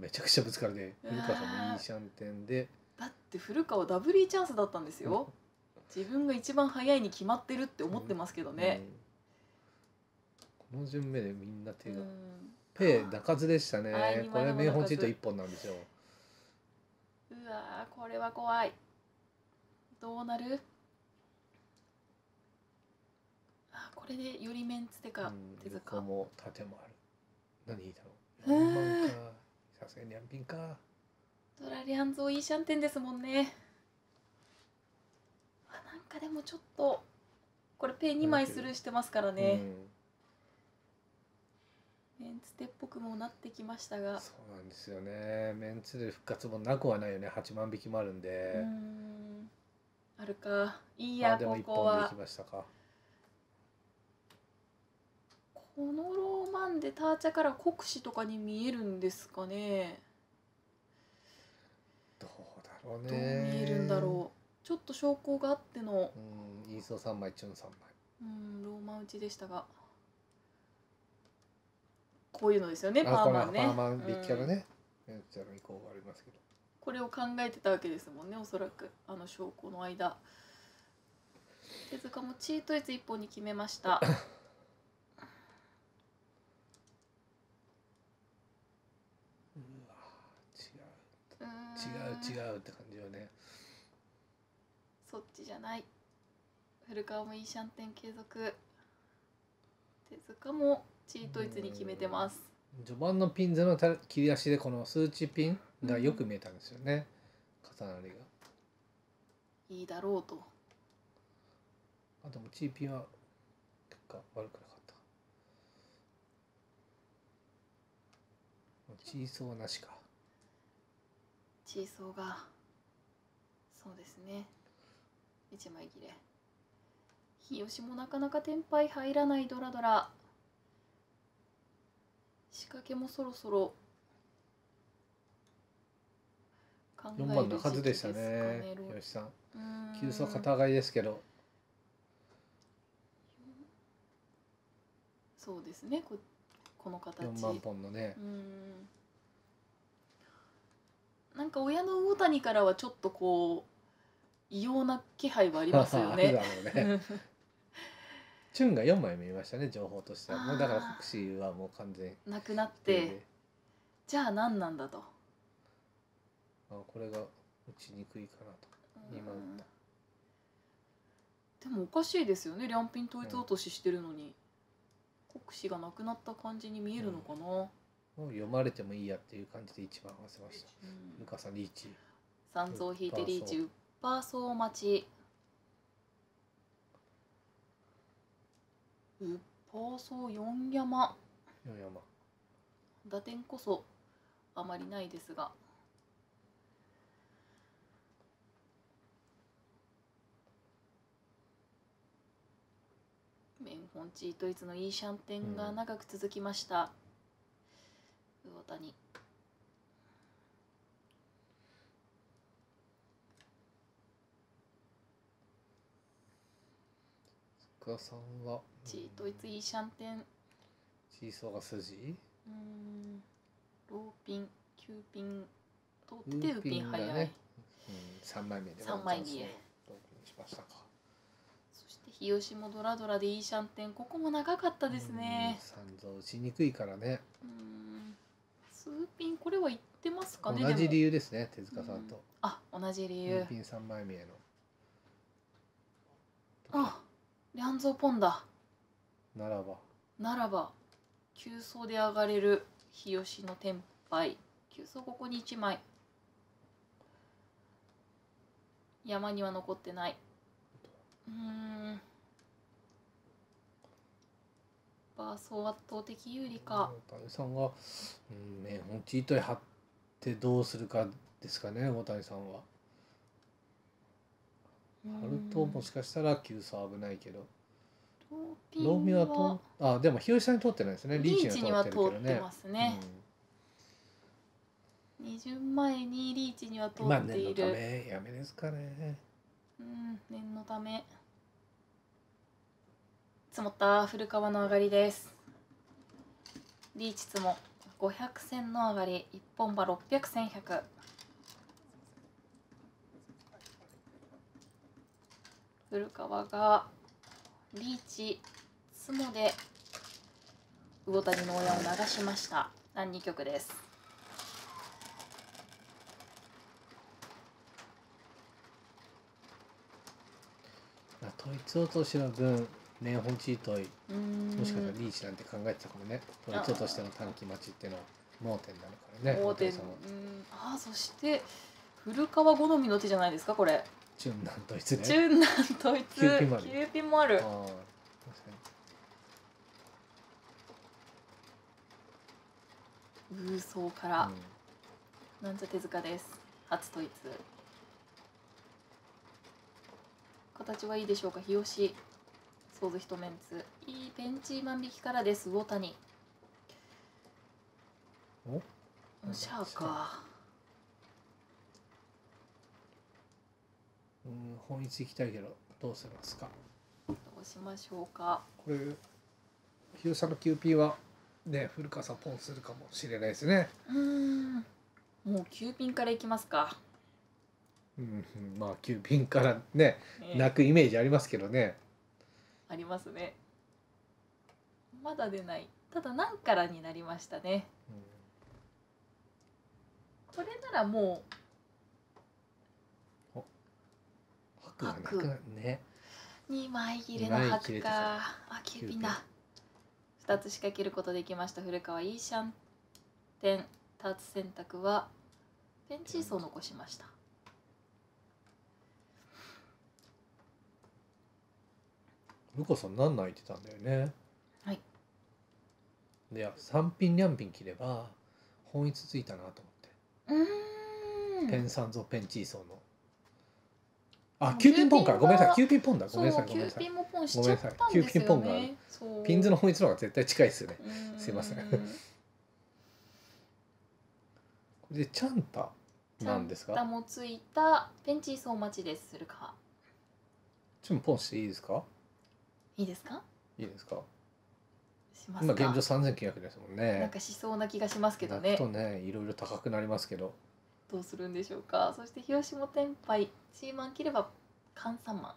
めちゃくちゃぶつかるね。古川さんもイーシャンテンで。だって古川ダブリーチャンスだったんですよ。自分が一番早いに決まってるって思ってますけどね。この順目でみんな手が。ペー、中津でしたね。これは名本チート1本なんですよ。うわ、これは怖い。どうなる？これでよりメンツでか、手塚も盾もある。何いいだろう。さすがにリャンピンか。ドラリャンゾーイーシャンテンですもんね。かでもちょっとこれペン2枚スルーしてますからね、メンツ手っぽくもなってきましたが、そうなんですよね、メンツで復活もなくはないよね。8万匹もあるんで、あるかいいや。ここはこのローマンでターチャから国士とかに見えるんですかね。どうだろうね、どう見えるんだろう。ちょっと証拠があってのイーソー3枚チュン3枚、ローマン打ちでしたが、こういうのですよね、パーマンね。パーマン立脚ね、メンツの意向がありますけど、これを考えてたわけですもんね、おそらくあの証拠の間。手塚もチートイツ1本に決めました。違うって感じよね。そっちじゃない。古川もいいシャンテン継続。手塚もチートイツに決めてます。序盤のピンズの切り足でこの数値ピンがよく見えたんですよね。重なりが。いいだろうと。あともチーピンは結果悪くなかった。チーソーなしか。チーソーがそうですね、一枚切れ。日吉もなかなかテンパイ入らないドラドラ。仕掛けもそろそろ考える時期ですかね。4番のはずでしたね、日吉さん。急走肩上がりですけど、そうですね、この形4番本のね、なんか親の魚谷からはちょっとこう異様な気配はありますよね。チュンが4枚見えましたね、情報としては。もうだから国士はもう完全なくなって、じゃあ何なんだと。あ、これが打ちにくいかなと。でもおかしいですよね、両ピン統一落とししてるのに、国士がなくなった感じに見えるのかな。もう読まれてもいいやっていう感じで一番合わせました。ルカさんリーチ。三層引いてリーチ、ウッパーソー待ち。ウッパーソー四山。打点こそあまりないですが。メンホンチートイツのいいシャンテンが長く続きました。魚谷塚さんはチートイツイーシャンテン、チーソーが筋、ローピン9ピン取ってウピン早い、3枚目で3枚目へしましたか。そして日吉もドラドラでイーシャンテン、ここも長かったですね。三蔵打ちにくいからね。スーピン、これは言ってますかね。同じ理由ですね、手塚さんと。あ、同じ理由。ピン3枚目の。あ、リャンゾーポンだ。ならば、急走で上がれる日吉のテンパイ。急走ここに1枚。山には残ってない。バーソー圧倒的有利か。大谷さんはメンホンチートイ張ってどうするかですかね、大谷さんは。張るともしかしたら急所危ないけど。ローミはと、あ、でも日吉さんに通ってないですね。リーチには通ってますね。20前にリーチには通っている。まあ念のためやめですかね。念のため。積もった古川の上がりです。リーチ積も500戦の上がり、一本馬600戦100。古川がリーチ積もで魚谷の親を流しました。第2局です。統一落としの分メンホンチートイ、もしかしたらリーチなんて考えてたかもね。統一としての短期待ちっていうのは盲点になるからね。盲点。ああ、そして古川好みの手じゃないですか、これ。中南統一ね。中南統一。キューピもある。キューピもある。あ、空想から、うん、なんちゃ手塚です。初統一。形はいいでしょうか。日吉ソーズ一メンツ。いいペンチ万引きからです。魚谷。お？シャーか。うん、本一行きたいけどどうしますか。どうしましょうか。これ日吉さんのキューピーはね、古川さんポンするかもしれないですね。もうキューピンから行きますか。うん、まあキューピンからね、泣くイメージありますけどね。ありますね。まだ出ない。ただ何からになりましたね。これならもう白ね、2枚切れの白か。あ、キューピンだ。2つ仕掛けることできました。古川イーシャンテンターツ選択はペンチーソーを残しました。ルカさん何泣いてたんだよね。はい、で3品2品切れば本一ついたなと思って、ペンサンゾペンチーソーの、あ、キューピンポンから、ごめんなさい、キューピンポンだ、ごめんなさい、キューピンもポンしちゃったんですよね。キューピンポンがピンズの本一の方が絶対近いですよね。すいません。これでチャンタなんですか。チャンタもついたペンチーソー待ちでするか。ちょっとポンしていいですか。いいですか。いいですか。今現状3900ですもんね。なんかしそうな気がしますけどね。とね、いろいろ高くなりますけど。どうするんでしょうか。そして日吉も天敗、チーマン切ればカンサマ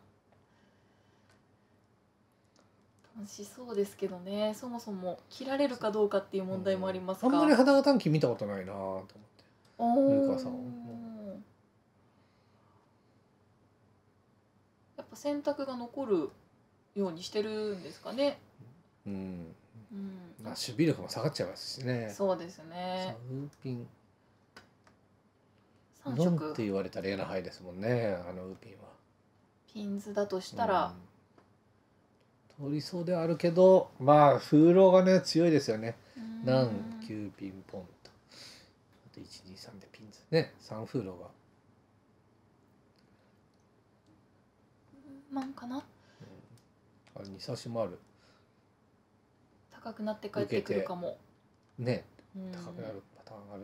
ン。楽しそうですけどね。そもそも切られるかどうかっていう問題もありますが。あんまり肌が短期見たことないなと思って。ルーカーさん。やっぱ選択が残るようにしてるんですかね。うん。まあ守備力も下がっちゃいますしね。そうですね。ウーピン。ノンって言われたら嫌な牌ですもんね。あのウーピンは。ピンズだとしたら、通りそうであるけど、まあ風浪がね強いですよね。ナンキューピンポンと、あと1、2、3でピンズね、三風浪が。マンかな。あれ二差しもある。高くなって帰ってくるかもね。高くなるパターンあ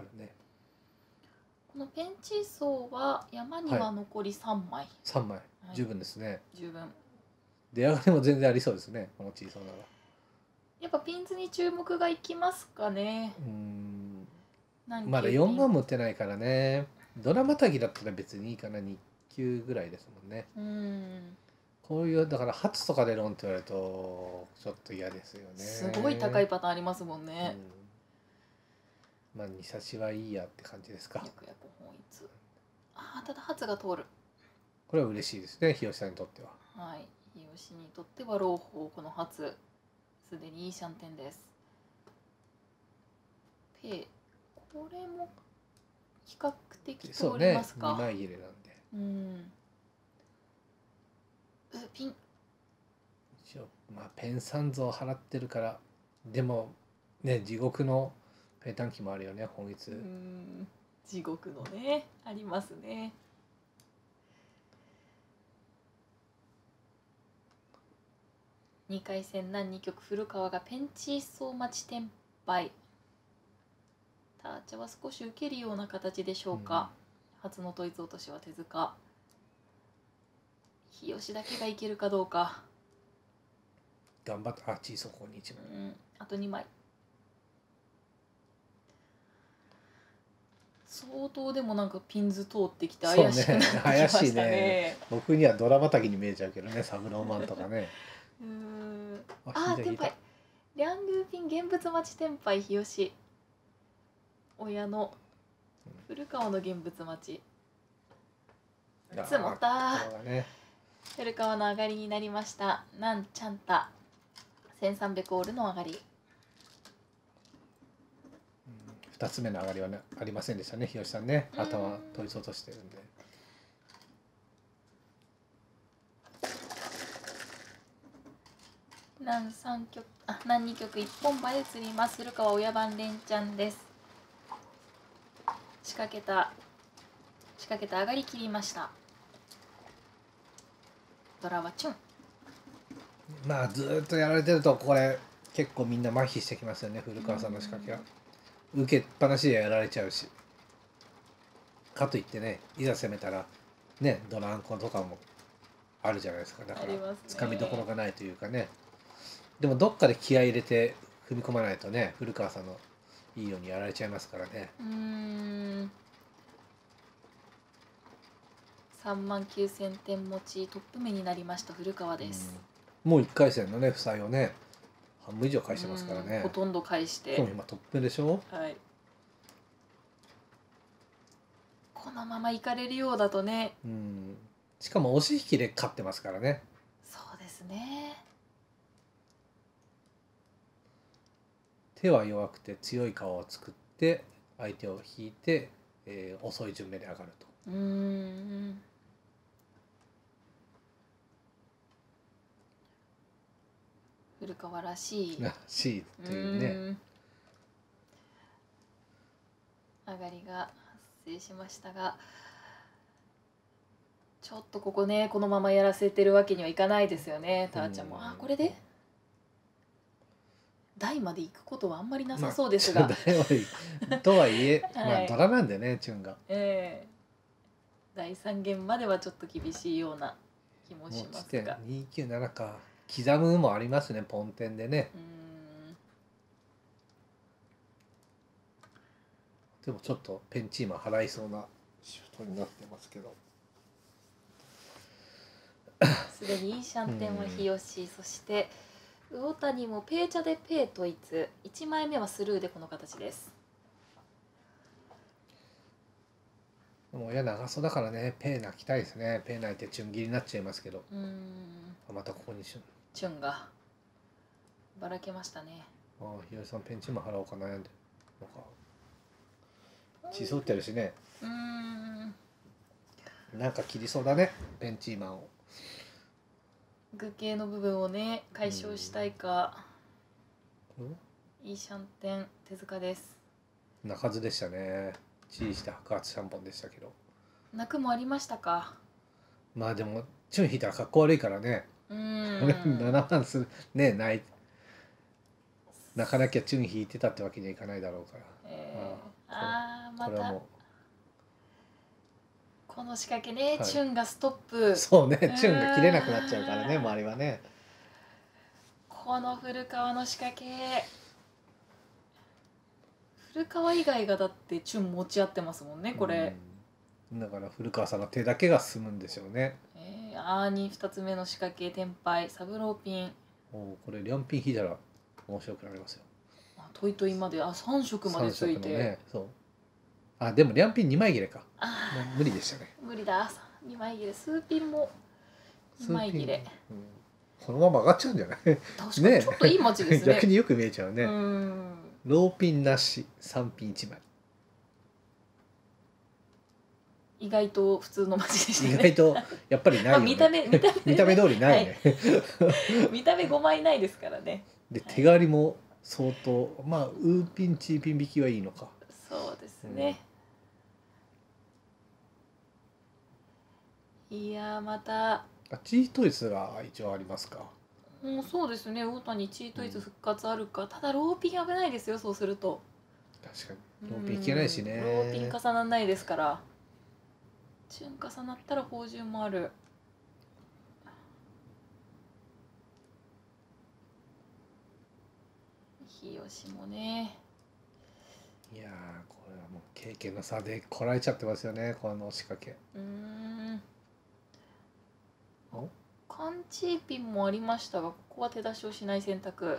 るね。このペンチーソーは山には残り3枚。3枚、十分ですね。十分。出上がりも全然ありそうですね。このチーソーならやっぱピンズに注目がいきますかね。まだ4番持ってないからね。ドラまたぎだったら別にいいかな。2級ぐらいですもんね。こういうだから初とかでロンって言われるとちょっと嫌ですよね。すごい高いパターンありますもんね。まあ二差しはいいやって感じですか。ああ、ただ初が通る。これは嬉しいですね、日吉さんにとっては。はい、日吉にとっては朗報、この初すでにイーシャンテンです。ペー、これも比較的通りますか。そうね、2枚切れなんで。ピン一応、まあ、ペンサンゾを払ってるから。でもね、地獄のペンタンキもあるよね、本一。地獄のね、ありますね。2回戦難2局、古川がペンチーソー待ち転敗。ターチャは少し受けるような形でしょうか。初の統一落としは手塚。日吉だけがいけるかどうか。頑張った。あ、チーソーここに1枚。あと2枚。相当でもなんかピンズ通ってきて怪しくなってきましたね。怪しいね。僕にはドラまたぎに見えちゃうけどね、サブローマンとかね。あ、天敗。リャングーピン現物待ち天敗、日吉。親の古川の現物待ち。積もった。古川の上がりになりました。なんちゃんた。1300オールの上がり。2つ目の上がりはね、ありませんでしたね、日吉さんね。頭統一落としてるんで。何2曲一本歯で釣ります。古川親番連ちゃんです。仕掛けた上がり切りました。ドラはチュン。まあずっとやられてるとこれ結構みんな麻痺してきますよね。古川さんの仕掛けは受けっぱなしでやられちゃうし、かといってね、いざ攻めたらね、ドランコとかもあるじゃないですか。だからつかみどころがないというかね。でもどっかで気合い入れて踏み込まないとね、古川さんのいいようにやられちゃいますからね。39,000点持ちトップ目になりました古川です。もう1回戦のね負債をね半分以上返してますからね。ほとんど返して。今トップでしょ。はい。このままいかれるようだとね。しかも押し引きで勝ってますからね。そうですね。手は弱くて強い顔を作って相手を引いて、遅い順目で上がると。古川らしい。らしいというね。上がりが発生しましたが、ちょっとここね、このままやらせてるわけにはいかないですよね。タラちゃんもあ、これで台まで行くことはあんまりなさそうですが、とはいえ、まあドラなんでね、チュンが。第3弦まではちょっと厳しいような気もしますが、297か。刻むもありますね、ポンテンでね。でもちょっとペンチーマ払いそうなシフトになってますけど、すでにイーシャンテンは日吉、そして魚谷もペーチャでペーといつ1枚目はスルーでこの形です。もう親長そうだからね、ペー泣きたいですね。ペー泣いてチュン切りになっちゃいますけど、またここにチュンがばらけましたね。ああ、ひよりさんペンチも払おうか悩んでなんか血そってるしね。なんか切りそうだね、ペンチーマンを。具形の部分をね解消したいか。イーシャンテン手塚です。泣かずでしたね。チーして白髪シャンポンでしたけど。泣くもありましたか。まあでもチュン引いたらかっこ悪いからね。7万するね、ない泣かなきゃチュン引いてたってわけにはいかないだろうから。ああ、またこの仕掛けね、チュンがストップ。そうね、チュンが切れなくなっちゃうからね、周りはね。この古川の仕掛け、古川以外がだってチュン持ち合ってますもんね、これ。だから古川さんの手だけが進むんでしょうね。あーに2つ目の仕掛け転敗、サブローピン。お、これ両ピン引いたら面白くなりますよ。あ、トイトイまで、あ、3色までついて、ね、そう。あ、でも両ピン2枚切れか。無理でしたね。無理だ、2枚切れ。数ピンも2枚切れ、このまま上がっちゃうんじゃない。確かにちょっといいマッチですね。逆によく見えちゃうね。ローピンなし、3ピン1枚。意外と普通の街でしたね。意外とやっぱりないよね。見た目通りないね。見た目5枚ないですからね。で手刈りも相当、まあウーピンチーピン引きはいいのか。そうですね。いや、またチートイスが一応ありますか。もうそうですね、大谷チートイス復活あるか。ただローピン危ないですよ、そうすると。確かにローピンいけないしね。ローピン重ならないですから、チュン重なったら宝珠もある。日吉もね。いやー、これはもう経験の差でこらえちゃってますよね、この仕掛け。カンチーピンもありましたが、ここは手出しをしない選択。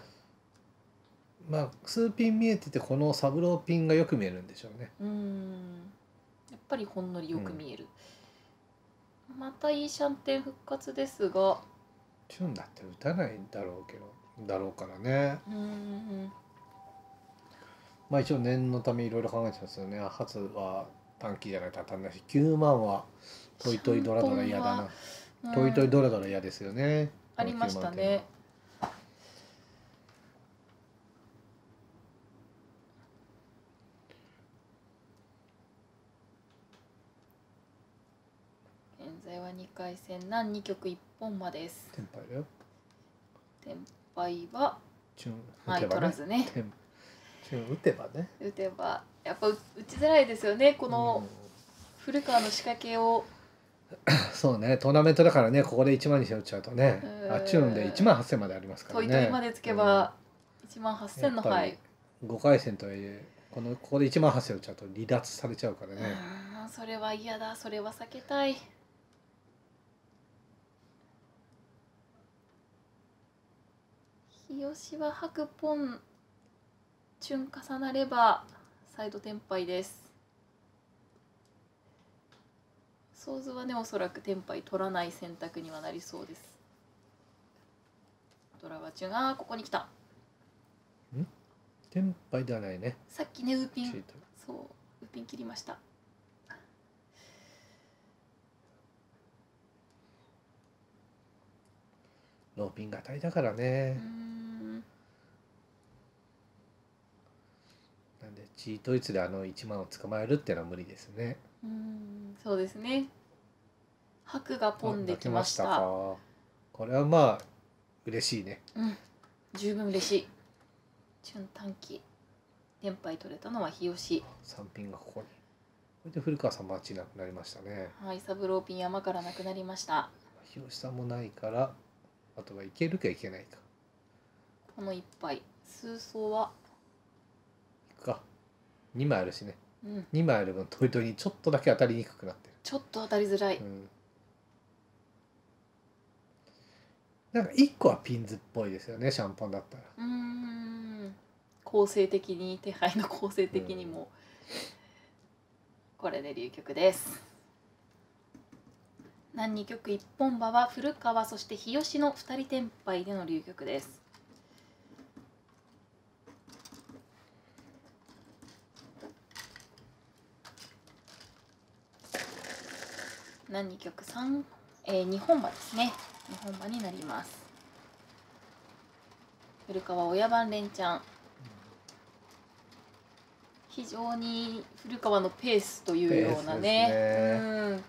まあ数ピン見えてて、このサブローピンがよく見えるんでしょうね。やっぱりほんのりよく見える。またイーシャンテン復活ですが、チュンだって打たないんだろうけど、だろうからね。まあ一応念のためいろいろ考えてますよね。初は短期じゃないと当たんないし、9万はトイトイドラドラ嫌だな。トイトイドラドラ嫌ですよね。ありましたね。在は2回戦難2局1本間です。天敗だよ。天敗ははい、取らずね。打てばね、打てばやっぱ打ちづらいですよね、この古川の仕掛けを。そうね、トーナメントだからね、ここで1万2000打っちゃうとね、あっちゅうんで1万8000までありますからね。トイトイまでつけば1万8000の牌。5回戦とはいえ、ここで1万8000打っちゃうと離脱されちゃうからね。それは嫌だ、それは避けたい。日吉は白ポンチュン重なれば再度天敗です。想像はね、おそらく天敗取らない選択にはなりそうです。ドラバチュンがここに来た。天敗ではないね。さっきね、ウーピン、そうウーピン切りました。ノーピンが大だからね。なんでチートイツで1万を捕まえるっていうのは無理ですね。そうですね。白がポンできました。これはまあ嬉しいね。十分嬉しい。準短期連敗取れたのは日吉。三ピンがここに。これで古川さん待ちなくなりましたね。はい、サブローピン山からなくなりました。日吉さんもないから。あとはいけるかいけないか。この一杯数層は。いくか。2枚あるしね。2枚ある分トイトイにちょっとだけ当たりにくくなってる。ちょっと当たりづらい。なんか1個はピンズっぽいですよね、シャンポンだったら。構成的に、手配の構成的にも。これで流局です。難2局一本場は古川そして日吉の2人天敗での流局です。難2局2本場ですね。2本場になります。古川親番連チャン、非常に古川のペースというようなね、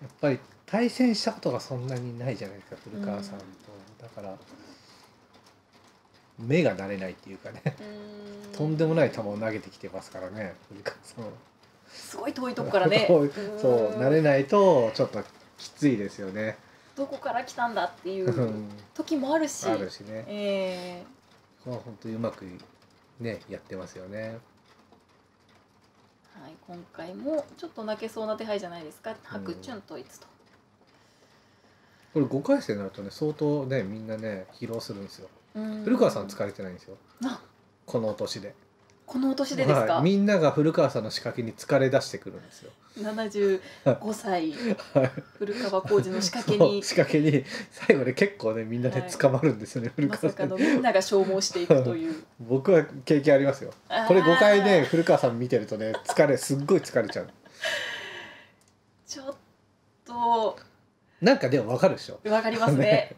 やっぱり対戦したことがそんなにないじゃないですか、古川さんと。だから目が慣れないっていうかね、とんでもない球を投げてきてますからね、古川さん。すごい遠いとこからね。そう、慣れないとちょっときついですよね。どこから来たんだっていう時もあるし。あるしね。まあ本当にうまくねやってますよね。はい、今回もちょっと泣けそうな手配じゃないですか、白チュンといつと。これ5回戦になるとね、相当ね、みんなね疲労するんですよ。古川さん疲れてないんですよ、この年で。この年でですか。みんなが古川さんの仕掛けに疲れ出してくるんですよ。75歳、古川浩二の仕掛けに。仕掛けに最後で結構ね、みんなで捕まるんですよね。まさかのみんなが消耗していくという。僕は経験ありますよ。これ5回ね、古川さん見てるとね、すっごい疲れちゃう。ちょっと。なんかでも分かるでしょ。分かりますね。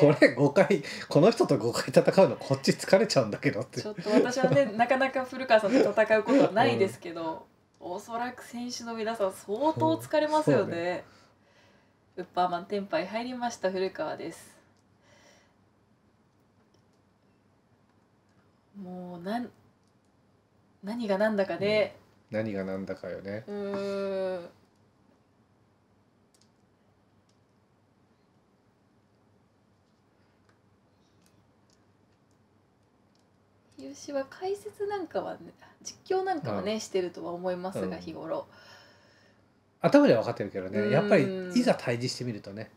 これ5回、この人と5回戦うのこっち疲れちゃうんだけどって。ちょっと私はねなかなか古川さんと戦うことはないですけど、おそらく選手の皆さん相当疲れますよね。ウッパーマン天敗入りました古川です。もう何が何だかね、何が何だかよね。私は解説なんかは、ね、実況なんかはね、してるとは思いますが、日頃頭では分かってるけどね、やっぱりいざ対峙してみるとね、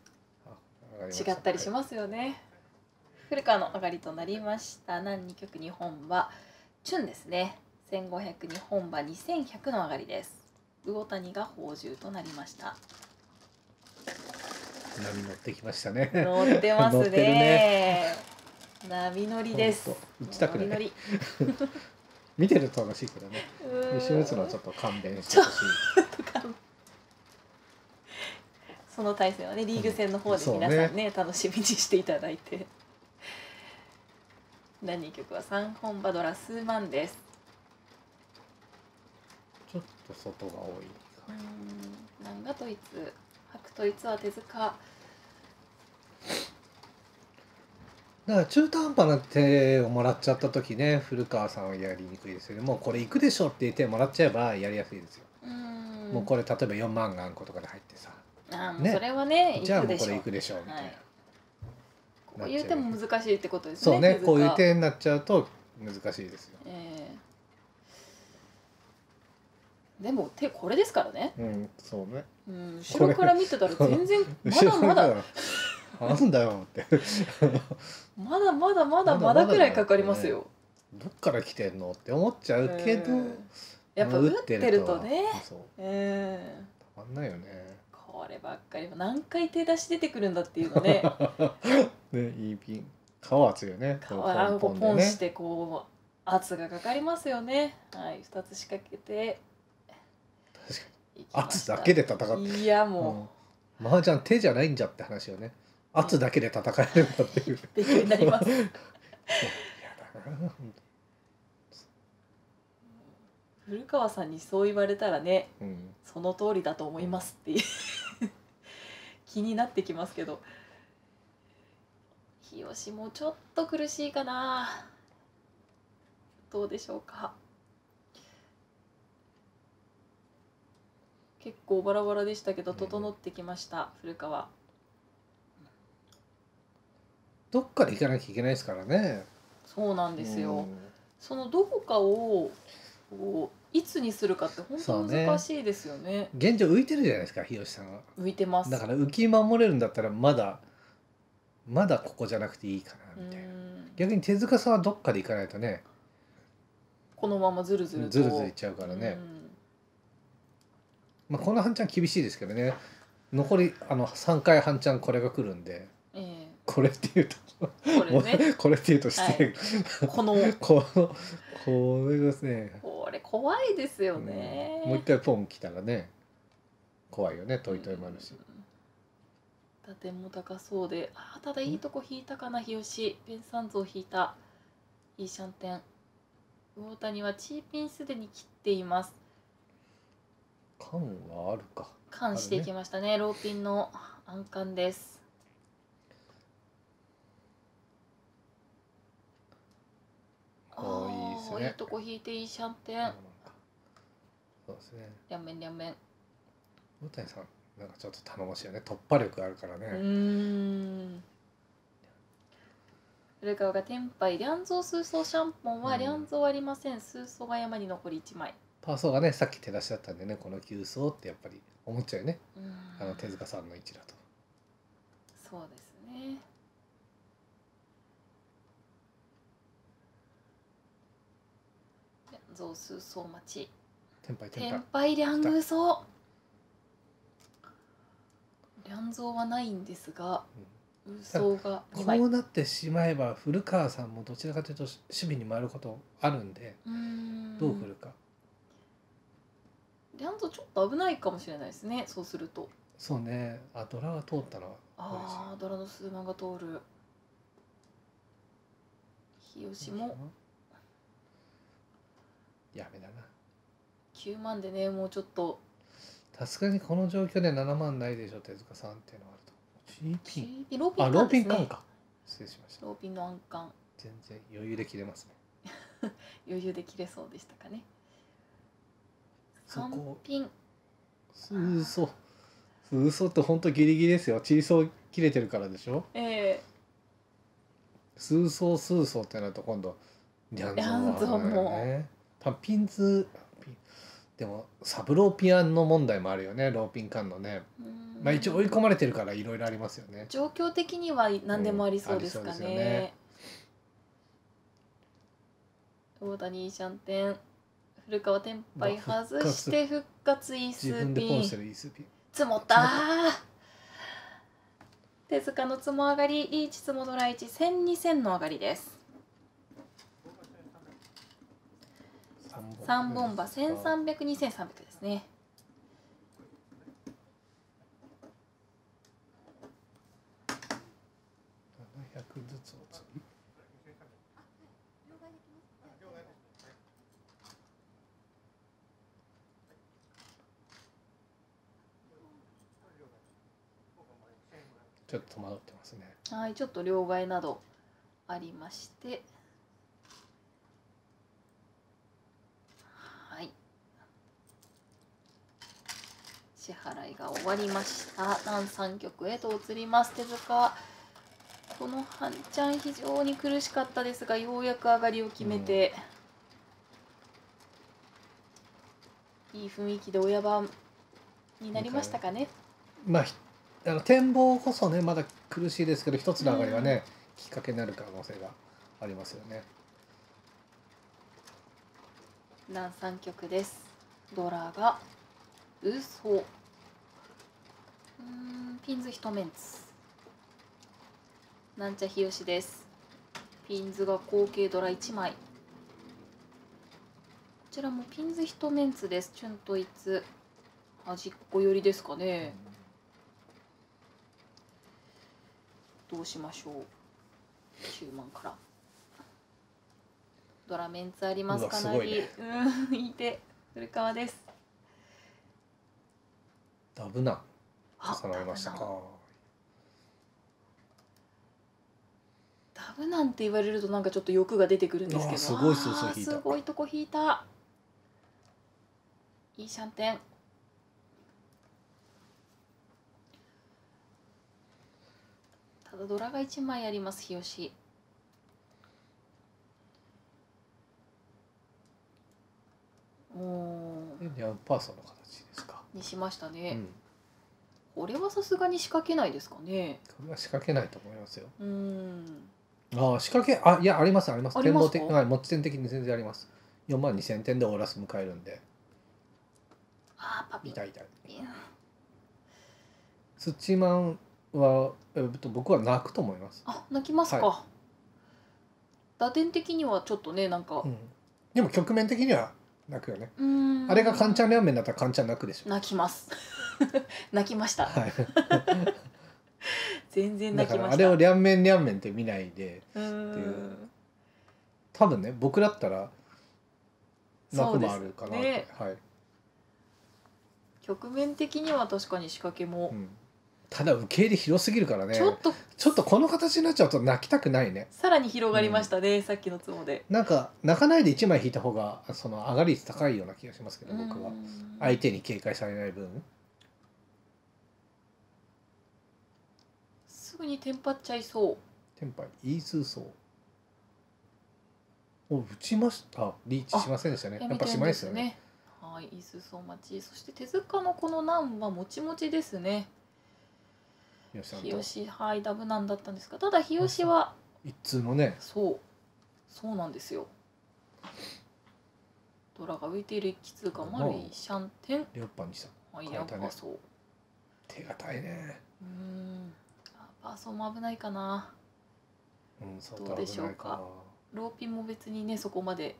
違ったりしますよね。古川の上がりとなりました。難2局2本場チュンですね。1500、2本場2100の上がりです。魚谷が宝珠となりました。波乗ってきましたね。乗ってますね。波乗りです。打ちたくない。見てると楽しいけどね。一緒に打つのはちょっと勘弁してほしい。その対戦はね、リーグ戦の方で皆さんね、楽しみにしていただいて。何曲は3本場ドラ数万です。ちょっと外が多い。なんがドイツ、白ドイツは手塚。だから中途半端な手をもらっちゃった時ね、古川さんはやりにくいですよね。もうこれいくでしょっていう手をもらっちゃえばやりやすいですよ。うん、もうこれ例えば4万がんことかで入ってさ、あもうそれはね、じゃあもうこれいくでしょみたいな、はい、こういう手も難しいってことですね。そうね、こういう手になっちゃうと難しいですよ。でも手これですからね。うん、そうね。うん、後ろから見てたら全然まだまだなんだよってまだまだまだまだくらいかかりますよ。どっから来てんのって思っちゃうけど、やっぱ打ってるとね、たまんないよね。こればっかり何回手出し出てくるんだっていうのね。ね、いいピン。顔厚いよね。顔をポンしてこう圧がかかりますよね。はい、2つ仕掛けて。確かに圧だけで戦って、いやもう麻雀手じゃないんじゃって話よね。圧だけで戦えるんだっていう勉強になります。いやだな、古川さんにそう言われたらね、うん、その通りだと思いますっていう気になってきますけど、日吉もちょっと苦しいかな、どうでしょうか。結構バラバラでしたけど整ってきました、うん、古川。どっから行かなきゃいけないですからね。そうなんですよ、うん、そのどこかをいつにするかって本当難しいですよね。現状浮いてるじゃないですか、日吉さんは。浮いてます。だから浮き守れるんだったらまだここじゃなくていいかなみたいな。逆に手塚さんはどっかで行かないとね、このままずるずるといっちゃうからね。まあこの半ちゃん厳しいですけどね、残り3回半ちゃんこれが来るんで、これっていうとこれっていうとしてこれですね、これ怖いですよね。もう一回ポン来たらね怖いよね。トイトイもあるし、打点も高そうで、あただいいとこ引いたかな日吉。ペンサンズを引いた、いいシャンテン。魚谷はチーピンすでに切っています。缶はあるか。缶していきましたね。ローピンの暗缶です。ああ、いいとこ引いていいシャンテン。そうですね。両面。魚谷さんなんかちょっと頼もしいよね。突破力あるからね。古川がテンパイ、リャンゾー数層シャンポンはリャンゾーありません、うん、数層が山に残り1枚。パーソーがねさっき手出しだったんでね、この9層ってやっぱり思っちゃうよね、手塚さんの位置だと。そうですね。リャンゾー数層待ち、テンパイリャングソー、リャンゾーはないんですが、うん、こうなってしまえば古川さんもどちらかというと守備に回ることあるんで、どうくるか。リャンゾちょっと危ないかもしれないですね、そうすると。そうね、あ、ドラが通ったな。ああ、ドラの数万が通る。日吉もやめだな。9万でね、もうちょっとさすがにこの状況で7万ないでしょ手塚さんっていうのはあると。ローピン缶か、失礼しました。ローピンの暗缶全然余裕で切れますね。余裕で切れそうでしたかね。3ピン数層、数層って本当ギリギリですよ。小層切れてるからでしょ。数層ってなると今度リャンゾーもピンズでもサブローピアンの問題もあるよね、ローピン缶のね。まあ一応追い込まれてるからいろいろありますよね。状況的には何でもありそうですかね。大谷シャンテン、古川テンパイ外して復活イースピン。自分でポンしてるイースピン。積もったー。手塚の積も上がり、リーチ積もドラ1、1000、2000の上がりです。3本馬1300、2300ですね。700ずつを次。ちょっと戸惑ってますね。はい、ちょっと両替などありまして、はい、支払いが終わりました。南三局へと移ります。手塚、この半ちゃん非常に苦しかったですが、ようやく上がりを決めて、いい雰囲気で親番になりましたかね。まあ、展望こそね、まだ苦しいですけど、一つの上がりはね、きっかけになる可能性がありますよね。南三局です。ドラがウソ。ピンズ一メンツ。なんちゃひよしです。ピンズが後継ドラ一枚。こちらもピンズ一メンツです。チュンといつ。端っこ寄りですかね。どうしましょう。中盤からドラメンツありますかなり、いて古川です。ダブナ重なりましたか。ダブナンって言われるとなんかちょっと欲が出てくるんですけど、すごい数字引いた。すごいとこ引いた。いいシャンテン。ドラが1枚あります、日吉。ニャンパーソンの形ですか。にしましたね。これはさすがに仕掛けないですかね。これは仕掛けないと思いますよ。ああ、仕掛け、あ、いや、あります、あります。展望的、はい、持ち点的に全然あります。42,000点でオーラス迎えるんで。ああ、パピ。痛い痛い。スチマンは。僕は泣くと思います。あ、泣きますか。はい、打点的にはちょっとね、なんか、でも局面的には泣くよね。あれがカンチャン両面だったらカンチャン泣くでしょ。泣きます。泣きました。はい、全然泣きました。あれを両面両面って見ないでっていう。多分ね、僕だったら泣くもあるかなって、ね、はい。局面的には確かに仕掛けも。ただ受け入れ広すぎるからね。ちょっとこの形になっちゃうと泣きたくないね。さらに広がりましたね、さっきのツモで。なんか泣かないで1枚引いた方がその上がり率高いような気がしますけど、僕は相手に警戒されない分すぐにテンパっちゃいそう。テンパイースーソーお打ちました。リーチしませんでしたね。やっぱしまいですよね。はい、イースーソー待ち。そして手塚のこの難はもちもちですね。日吉、はい、ダブなんだったんですが、ただ日吉は一通のね、そうなんですよ。ドラが浮いている一通貨もあるシャンテン。両パンにした。はい、両パンそう。手がたいね。パーソンも危ないかな。どうでしょうか。ローピンも別にね、そこまで。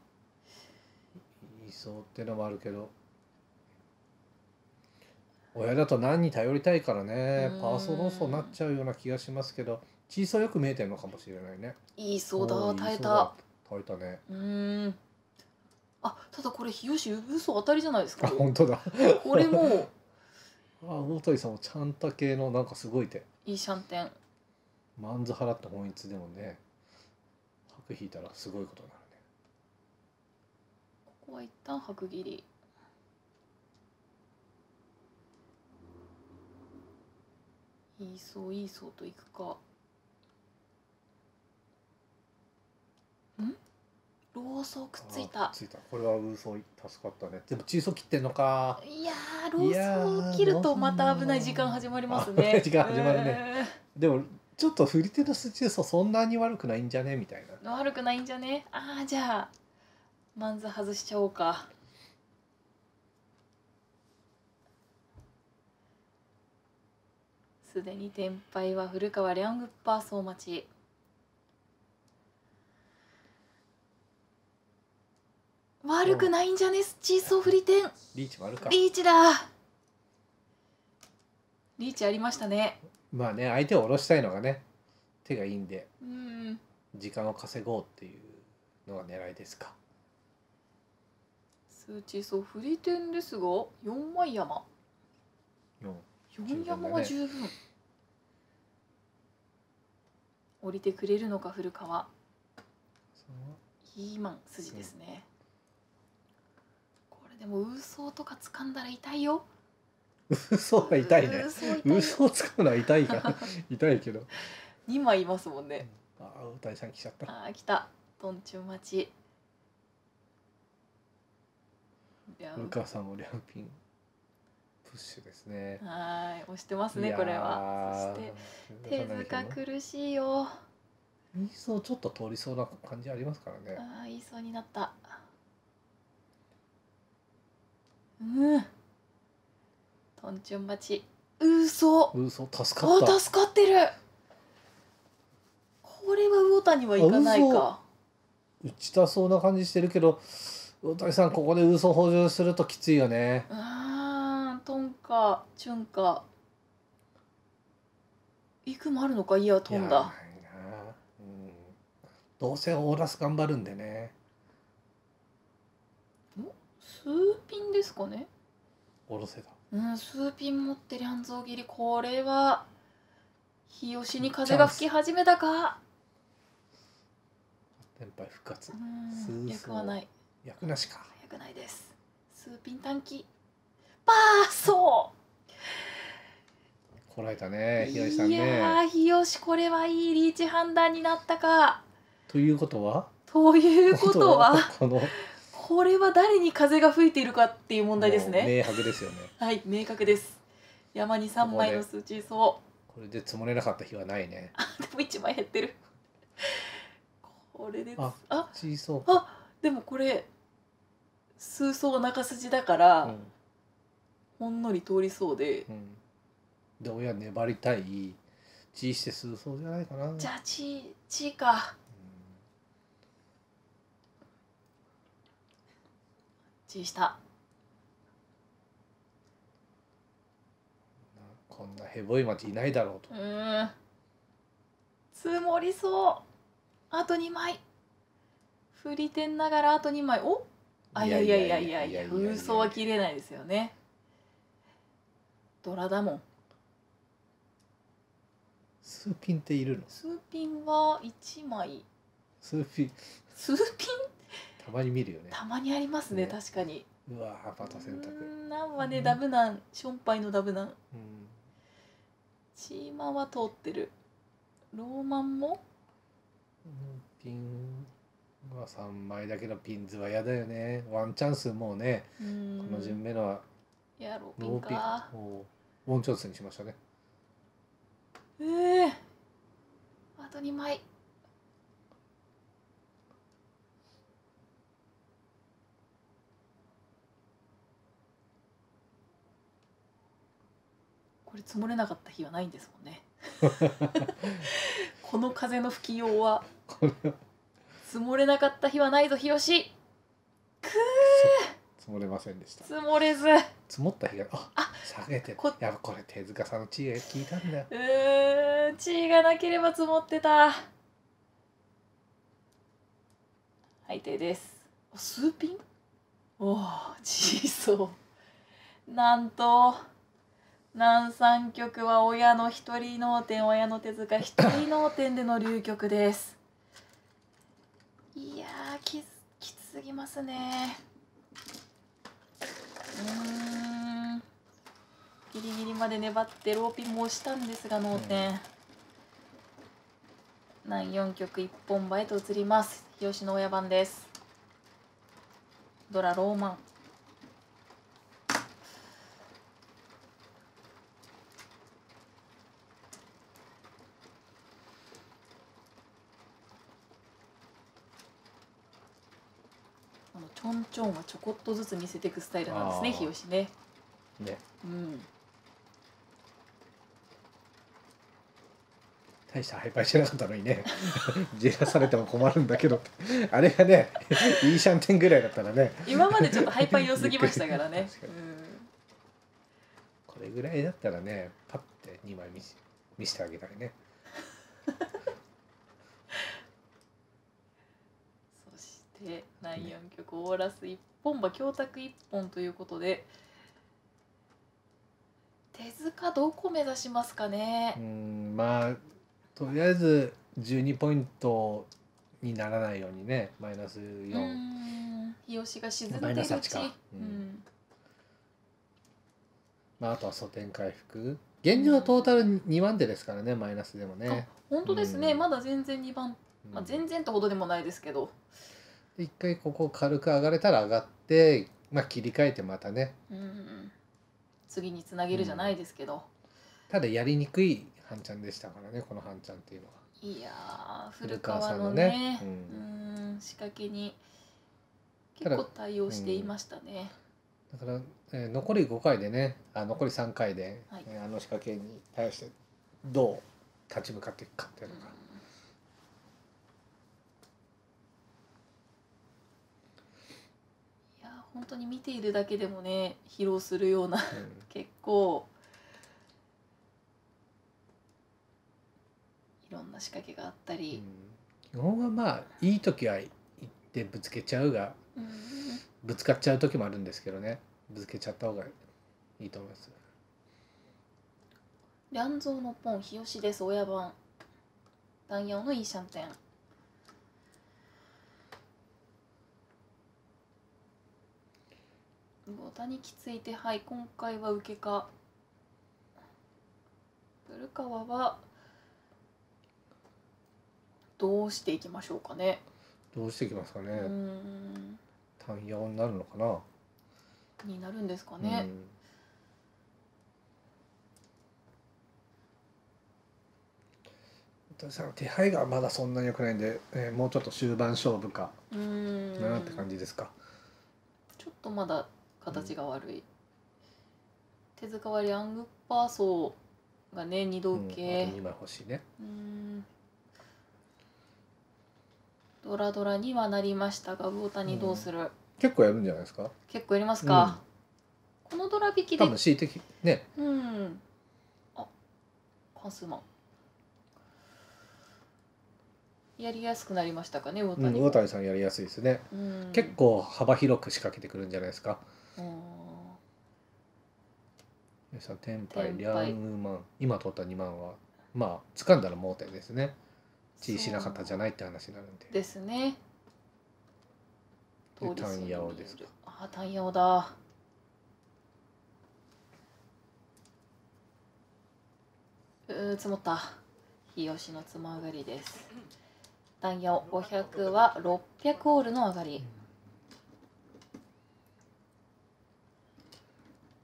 いそうってのもあるけど。親だと何に頼りたいからね、パーソン論争になっちゃうような気がしますけど、小さよく見えてるのかもしれないね。いいそうだ、耐えた。耐えたね。あ、ただこれ日吉嘘当たりじゃないですか。あ、本当だ。これも。あ、大鳥さんもちゃんた系のなんかすごい手。いいシャンテン。マンズ払った本一でもね、白引いたらすごいことになるね。ここは一旦白切り。いいそうといくか。ローソーくっついた。これはウソ助かったね。でもチーソー切ってんのか。いやー、ローソー切るとまた危ない時間始まりますね。時間始まるね。でもちょっと振り手のスチーソーそんなに悪くないんじゃねみたいな。悪くないんじゃね。ああ、じゃあマンズ外しちゃおうか。すでに転敗は古川リャングパーソー待ち。悪くないんじゃね。スチーソー振り点。リーチもあるか。リーチだ。リーチありましたね。まあね、相手を下ろしたいのがね、手がいいんで、時間を稼ごうっていうのが狙いですか。スチーソー振り点ですが、4枚山。4山は十分。降りてくれるのか古川。いいマン筋ですね。これでも嘘とか掴んだら痛いよ。嘘は痛いね。嘘を掴むのは痛いか。痛いけど。2枚いますもんね。ああ大さん来ちゃった。ああ来た。トンチュン待ち。古川さんもリャンピンプッシュですね。はい、押してますねこれは。そして手塚苦しいよ。イーソーちょっと通りそうな感じありますからね。ああイーソーになった。トンチュン待ち。嘘。嘘助かった。あ助かってる。これは魚谷はいかないか。打ちたそうな感じしてるけど。魚谷さんここで嘘補充するときついよね。ああトンかチュンか。行くもあるのかいやトンだ。どうせオーラス頑張るんでね。数ピンですかね。おろせだ。うん、数ピン持ってリャンゾー切り、これは。日吉に風が吹き始めたか。連敗復活。役はない。役なしか。役ないです。数ピン短期。パーソー。こらえたね、日吉さんね。いやー、日吉、これはいいリーチ判断になったか。ということは？ということはこれは誰に風が吹いているかっていう問題ですね。明白ですよね。はい明確です。山に3枚の数値そう。これで積もれなかった日はないね。あでも1枚減ってる。これであ小そう。あでもこれ数層中筋だから、うん、ほんのり通りそうで。うん、で親粘りたい地して数層じゃないかな。じゃあ地か。したこんなヘボい町いないだろうと積もりそうあと2枚振り点ながらあと2枚おあいやいやいやいやいや嘘は切れないですよねドラだもん数ピンっているの数ピンは1枚数ピンたまに見るよね。たまにありますね、確かに。うわあ、また選択。なんはね、ダブなん、ションパイのダブなん。チーマは通ってる。ローマンも。ピン。は3枚だけど、ピンズはやだよね。ワンチャンスもうね。この順目のは。やろう。ノーピン。ワンチャンスにしましたね。あと2枚。これ積もれなかった日はないんですもんね。この風の吹きようは積もれなかった日はないぞ日吉。くー。積もれませんでした。積もれず。積もった日があ下げてこやばこれ手塚さんの知恵が効いたんだよ。知恵がなければ積もってた。はい手です。数ピン？おお小そう。なんと。南三局は親の一人脳天、親の手塚一人脳天での流局です。いやー、きつすぎますね。ギリギリまで粘ってローピンも押したんですが脳天。南四局一本場へと移ります。日吉の親番です。ドラローマン。ちょんちょんはちょこっとずつ見せていくスタイルなんですね、日吉ね。ね。うん。大したハイパイしてなかったのにね。じらされても困るんだけど。あれがね、いいシャンテンぐらいだったらね。今までちょっとハイパイ良すぎましたからね。これぐらいだったらね、パって2枚見せてあげたいね。南四局オーラス一本馬強卓一本ということで手塚どこ目指しますかね。まあとりあえず12ポイントにならないようにね、マイナス4、日吉が沈んでるうち、うん、まああとは素点回復、現状はトータル2番手ですからね、マイナスでもね。本当ですね、うん、まだ全然2番、まあ、全然ってほどでもないですけど、うん、一回ここ軽く上がれたら上がって、まあ、切り替えてまたね、うん、次につなげるじゃないですけど、うん、ただやりにくい半ちゃんでしたからね、この半ちゃんっていうのは。いや古川のね、うん、うん、仕掛けに結構対応していましたね。だから、残り5回でね、残り3回で、はい、あの仕掛けに対してどう立ち向かっていくかっていうのが、うん、いや本当に見ているだけでもね疲労するような、うん、結構いろんな仕掛けがあったり、うん、基本はまあいい時は行ってぶつけちゃうが、うん、ぶつかっちゃう時もあるんですけどね、ぶつけちゃった方がいいと思います。乱蔵のポン、日吉です、親番弾陽のいいシャンテン、五谷きついて、はい、今回は受けか、古川はどうしていきましょうかね。どうしていきますかね。単陽になるのかな。になるんですかね。私は手配がまだそんなに良くないんで、もうちょっと終盤勝負かなって感じですか。ちょっとまだ形が悪い。うん、手塚割りアングッパー層がね二度受け。あと2枚欲しいね。ドラドラにはなりましたが、魚谷どうする、うん、結構やるんじゃないですか。結構やりますか、うん、このドラ引きで多分恣意的ね、うん、あ、関数マンやりやすくなりましたかね、魚谷、うん、魚谷さんやりやすいですね、うん、結構幅広く仕掛けてくるんじゃないですか、うん、よっしゃ、天敗、リャンウーマン、今取った2万はまあ掴んだら盲点ですね、地位しなかったじゃないって話になるんで。ですね。で、タンヤオですか。あ、タンヤオだ。積もった。日吉のつま上がりです。タンヤオ500は600オールの上がり。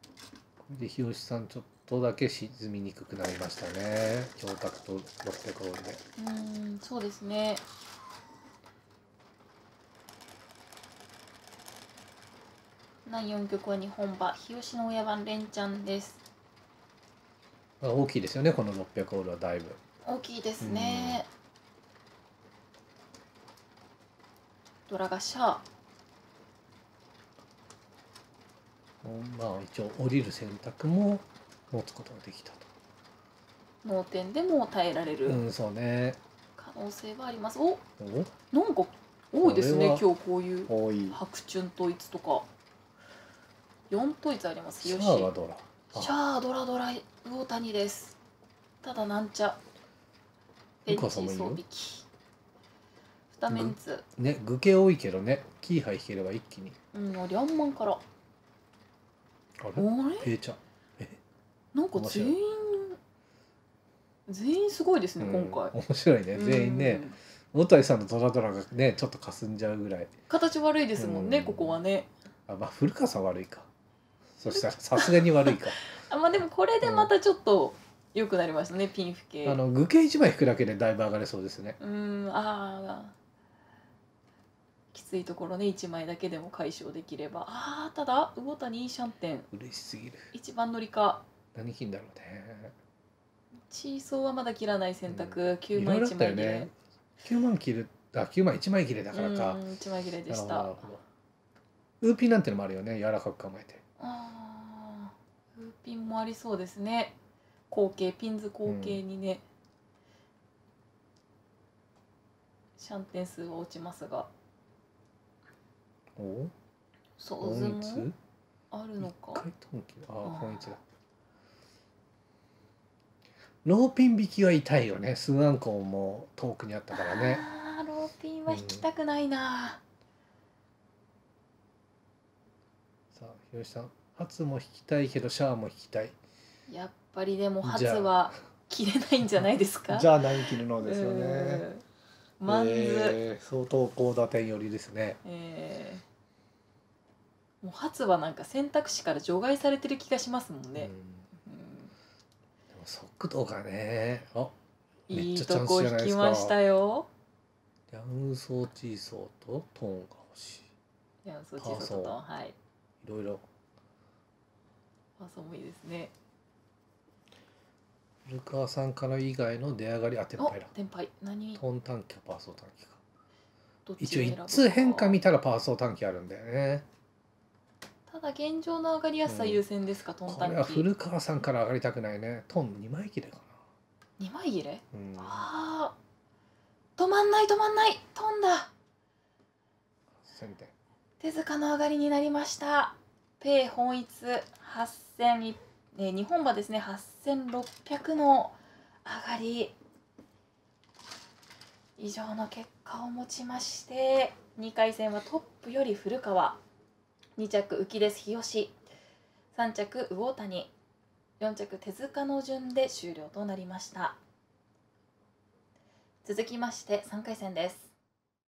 これで日吉さんちょっと。とだけ沈みにくくなりましたね。強弱と600オールで。そうですね。南四局は日本馬、日吉の親番連チャンです。大きいですよね。この600オールはだいぶ。大きいですね。ドラがシャー。まあ一応降りる選択も。持つことができたと。脳天でも耐えられる。うん、そうね。可能性はあります。お、なんか多いですね。今日こういう白チュンといつとか。4といつあります。シャーはドラ。シャードラドラ魚谷です。ただなんちゃ。ペンチ装備機。二メンツ。ね、具系多いけどね。キーハイ引ければ一気に。うん、リャンマンから。あれ？ペイちゃん。なんか全員すごいですね、うん、今回。面白いね、全員ね。魚谷さんのドラドラがねちょっと霞んじゃうぐらい形悪いですもんね、うん、ここはね。あ、まあ古川さん悪いか、そしたらさすがに悪いかあ、まあでもこれでまたちょっと良くなりましたね、ピンフ系。具系1枚引くだけでだいぶ上がれそうですね。ああきついところね、1枚だけでも解消できれば。ああ、ただ魚谷いいシャンテン嬉しすぎる。一番乗りか何切んだろうね。チーソーはまだ切らない選択。9枚1枚切れ。9万切る、あ、9枚1枚切れだからか。1枚切れでした。ウーピンなんてのもあるよね、柔らかく構えて。ああ、ウーピンもありそうですね。後継ピンズ後継にね。シャンテン数は落ちますが。お？そうずもあるのか。ああ、本一だ。ローピン引きは痛いよね。スーアンコンも遠くにあったからね。あー、ローピンは引きたくないな、うん、さあひろしさん、ハツも引きたいけどシャアも引きたい。やっぱりでもハツは切れないんじゃないですか。じゃあ何切るのですよね。マンズ、相当高打点寄りですね。もうハツはなんか選択肢から除外されてる気がしますもんね。うん、でも速度がね、あ、いいとこ引きましたよ。リャンソーチーソーとトーンが欲しい。リャンソーチーソーとトーン、はい。いろいろ。パーソンもいいですね。古川さんから以外の出上がり、あ、テンパイだ。テンパイ、何？トーン短期かパーソン短期か。一応一通変化見たらパーソン短期あるんだよね。ただ現状の上がりやすさ優先ですか、うん、トン短期。これは古川さんから上がりたくないね。トン2枚切れかな。2枚切れ？うん、ああ、止まんない止まんないトンだ。1000点。手塚の上がりになりました。ペイ本一8000、日本馬ですね、8600の上がり。以上の結果をもちまして、2回戦はトップより古川。2着浮きです、日吉。3着魚谷、4着手塚の順で終了となりました。続きまして3回戦です。